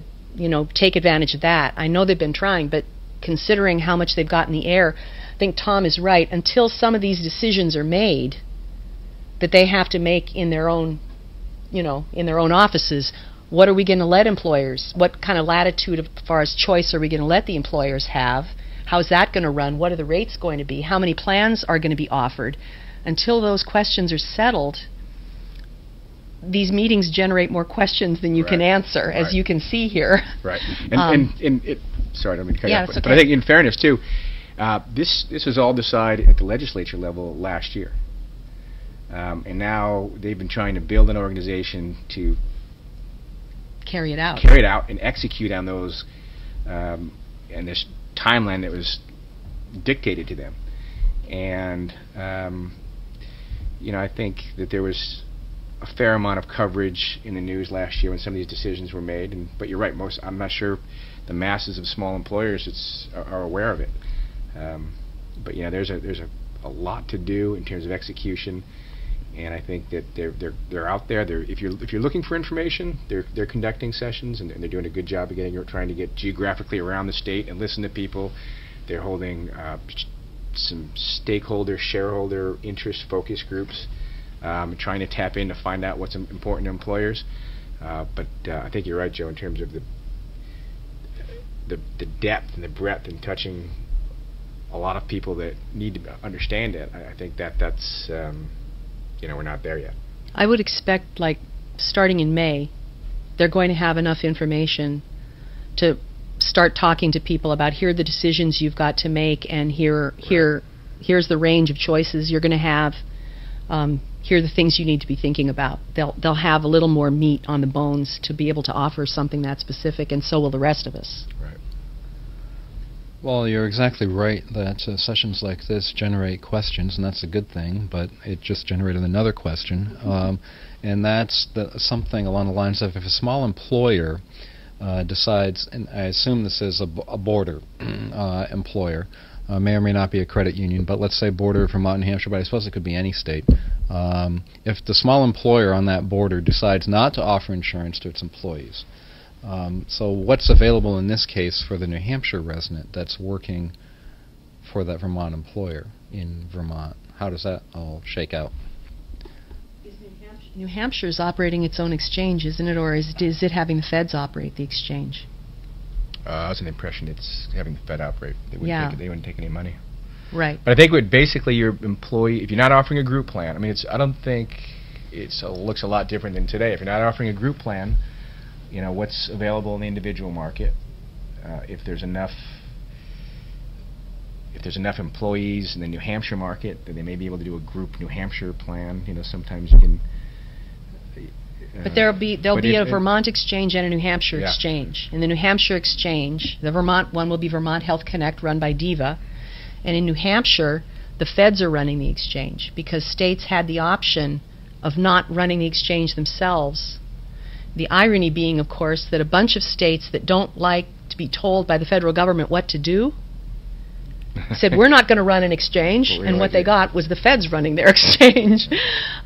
take advantage of that. I know they've been trying, but considering how much they've got in the air, I think Tom is right. Until some of these decisions are made that they have to make in their own, in their own offices. What are we going to let employers? What kind of latitude as far as choice are we going to let the employers have? How is that going to run? What are the rates going to be? How many plans are going to be offered? Until those questions are settled, these meetings generate more questions than you can answer, as you can see here. Right. And sorry, I don't mean to cut you off. But I think in fairness, too, this was all decided at the legislature level last year. And now they've been trying to build an organization to carry it out and execute on those and this timeline that was dictated to them. and you know, I think that there was a fair amount of coverage in the news last year when some of these decisions were made. And but you're right, most, I'm not sure the masses of small employers are aware of it. But yeah, there's a lot to do in terms of execution, and I think that they're out there. If you're looking for information, they're conducting sessions, and they're doing a good job of trying to get geographically around the state and listen to people. They're holding some shareholder interest focus groups, trying to tap in to find out what's important to employers. But I think you're right, Joe, in terms of the depth and the breadth and touching a lot of people that need to understand it. I think that's you know, we're not there yet. I would expect, like, starting in May, they're going to have enough information to start talking to people about, here are the decisions you've got to make, and here's the range of choices you're going to have. Here are the things you need to be thinking about. They'll have a little more meat on the bones to be able to offer something that specific, and so will the rest of us. Right. Well, you're exactly right that sessions like this generate questions, and that's a good thing, but it just generated another question. And that's something along the lines of, if a small employer decides, and I assume this is a border employer, may or may not be a credit union, but let's say border of Vermont and Hampshire, but I suppose it could be any state. If the small employer on that border decides not to offer insurance to its employees, so what's available in this case for the New Hampshire resident that's working for that Vermont employer in Vermont? How does that all shake out? New Hampshire is operating its own exchange, isn't it? Or is it having the feds operate the exchange? I was under the impression it's having the Fed operate. They wouldn't take any money. Right. But I think basically your employee, if you're not offering a group plan, I mean, I don't think it looks a lot different than today. If you're not offering a group plan, you know, what's available in the individual market, if there's enough employees in the New Hampshire market that they may be able to do a group New Hampshire plan. You know, sometimes you can but there'll be a Vermont exchange and a New Hampshire exchange. In the New Hampshire exchange, the Vermont one will be Vermont Health Connect, run by DIVA, and in New Hampshire the feds are running the exchange, because states had the option of not running the exchange themselves. The irony being, of course, that a bunch of states that don't like to be told by the federal government what to do said, we're not going to run an exchange, and what they got was the feds running their exchange.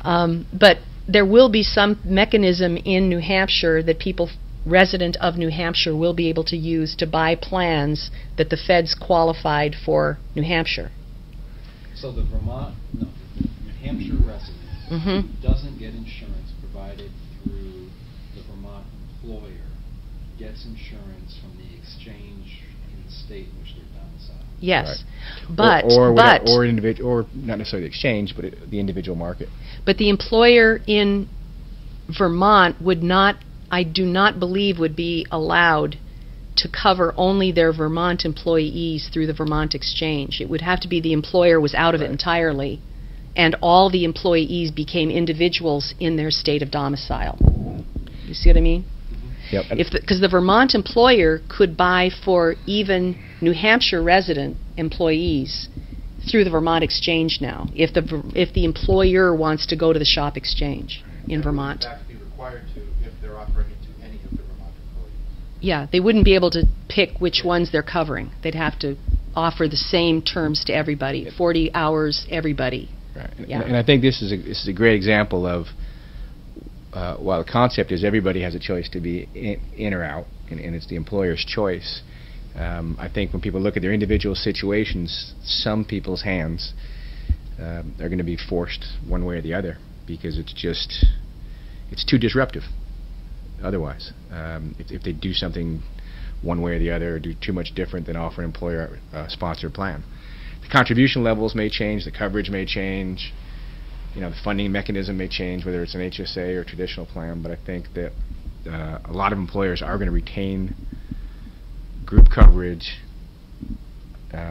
But there will be some mechanism in New Hampshire that people resident of New Hampshire will be able to use to buy plans that the feds qualified for New Hampshire. So the New Hampshire resident who doesn't get insurance provided through the Vermont employer gets insurance from the exchange in the state in which they're domiciled. Yes, right. Or not necessarily the exchange, but the individual market. But the employer in Vermont would not, I do not believe, would be allowed to cover only their Vermont employees through the Vermont exchange. It would have to be the employer was out of it entirely, and all the employees became individuals in their state of domicile. You see what I mean? Yep. Because the Vermont employer could buy for even New Hampshire resident employees through the Vermont exchange now, if the employer wants to go to the SHOP exchange in Vermont. They would have to be required to if they're offering it to any of the Vermont employees. Yeah, they wouldn't be able to pick which ones they're covering. They'd have to offer the same terms to everybody, 40 hours everybody. Right. And I think this is a great example of, while the concept is everybody has a choice to be in or out, and it's the employer's choice, I think when people look at their individual situations, some people's hands are going to be forced one way or the other, because it's too disruptive otherwise. If they do something one way or the other, or do too much different than offer an employer sponsored plan. The contribution levels may change, the coverage may change, you know, the funding mechanism may change, whether it's an HSA or a traditional plan, but I think that a lot of employers are going to retain group coverage. They're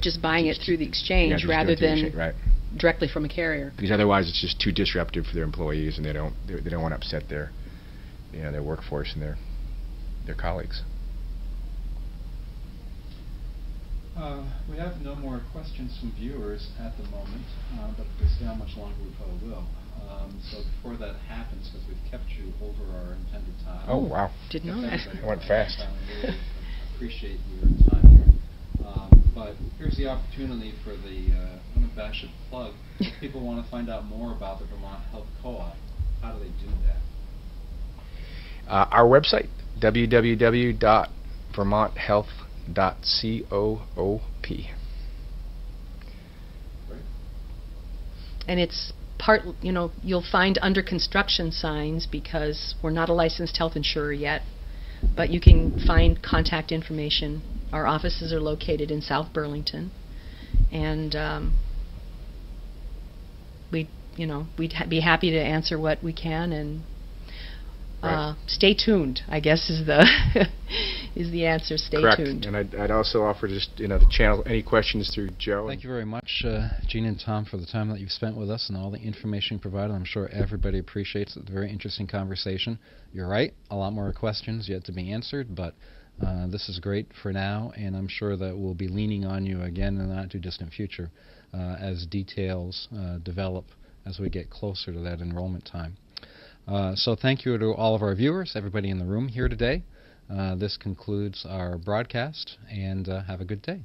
just buying it through the exchange rather than directly from a carrier. Because otherwise, it's just too disruptive for their employees, and they don't want to upset their, you know, their workforce and their colleagues. We have no more questions from viewers at the moment, but if we stay on much longer, we probably will. So before that happens, because we've kept you over our intended time. Oh, wow. Did not. Went fast. We appreciate your time here. But here's the opportunity for the unabashed plug. If people want to find out more about the Vermont Health Co-op, how do they do that? Our website, www.vermonthealth.coop. And it's part, you know, you'll find under construction signs because we're not a licensed health insurer yet, but you can find contact information. Our offices are located in South Burlington, and we'd be happy to answer what we can, and stay tuned, I guess, is the answer. Stay tuned. And I'd also offer just, you know, to channel any questions through Joe. Thank you very much, Gene and Tom, for the time that you've spent with us and all the information provided. I'm sure everybody appreciates it. Very interesting conversation. You're right, a lot more questions yet to be answered, but this is great for now, and I'm sure that we'll be leaning on you again in the not too distant future as details develop as we get closer to that enrollment time. So thank you to all of our viewers, everybody in the room here today. This concludes our broadcast, and have a good day.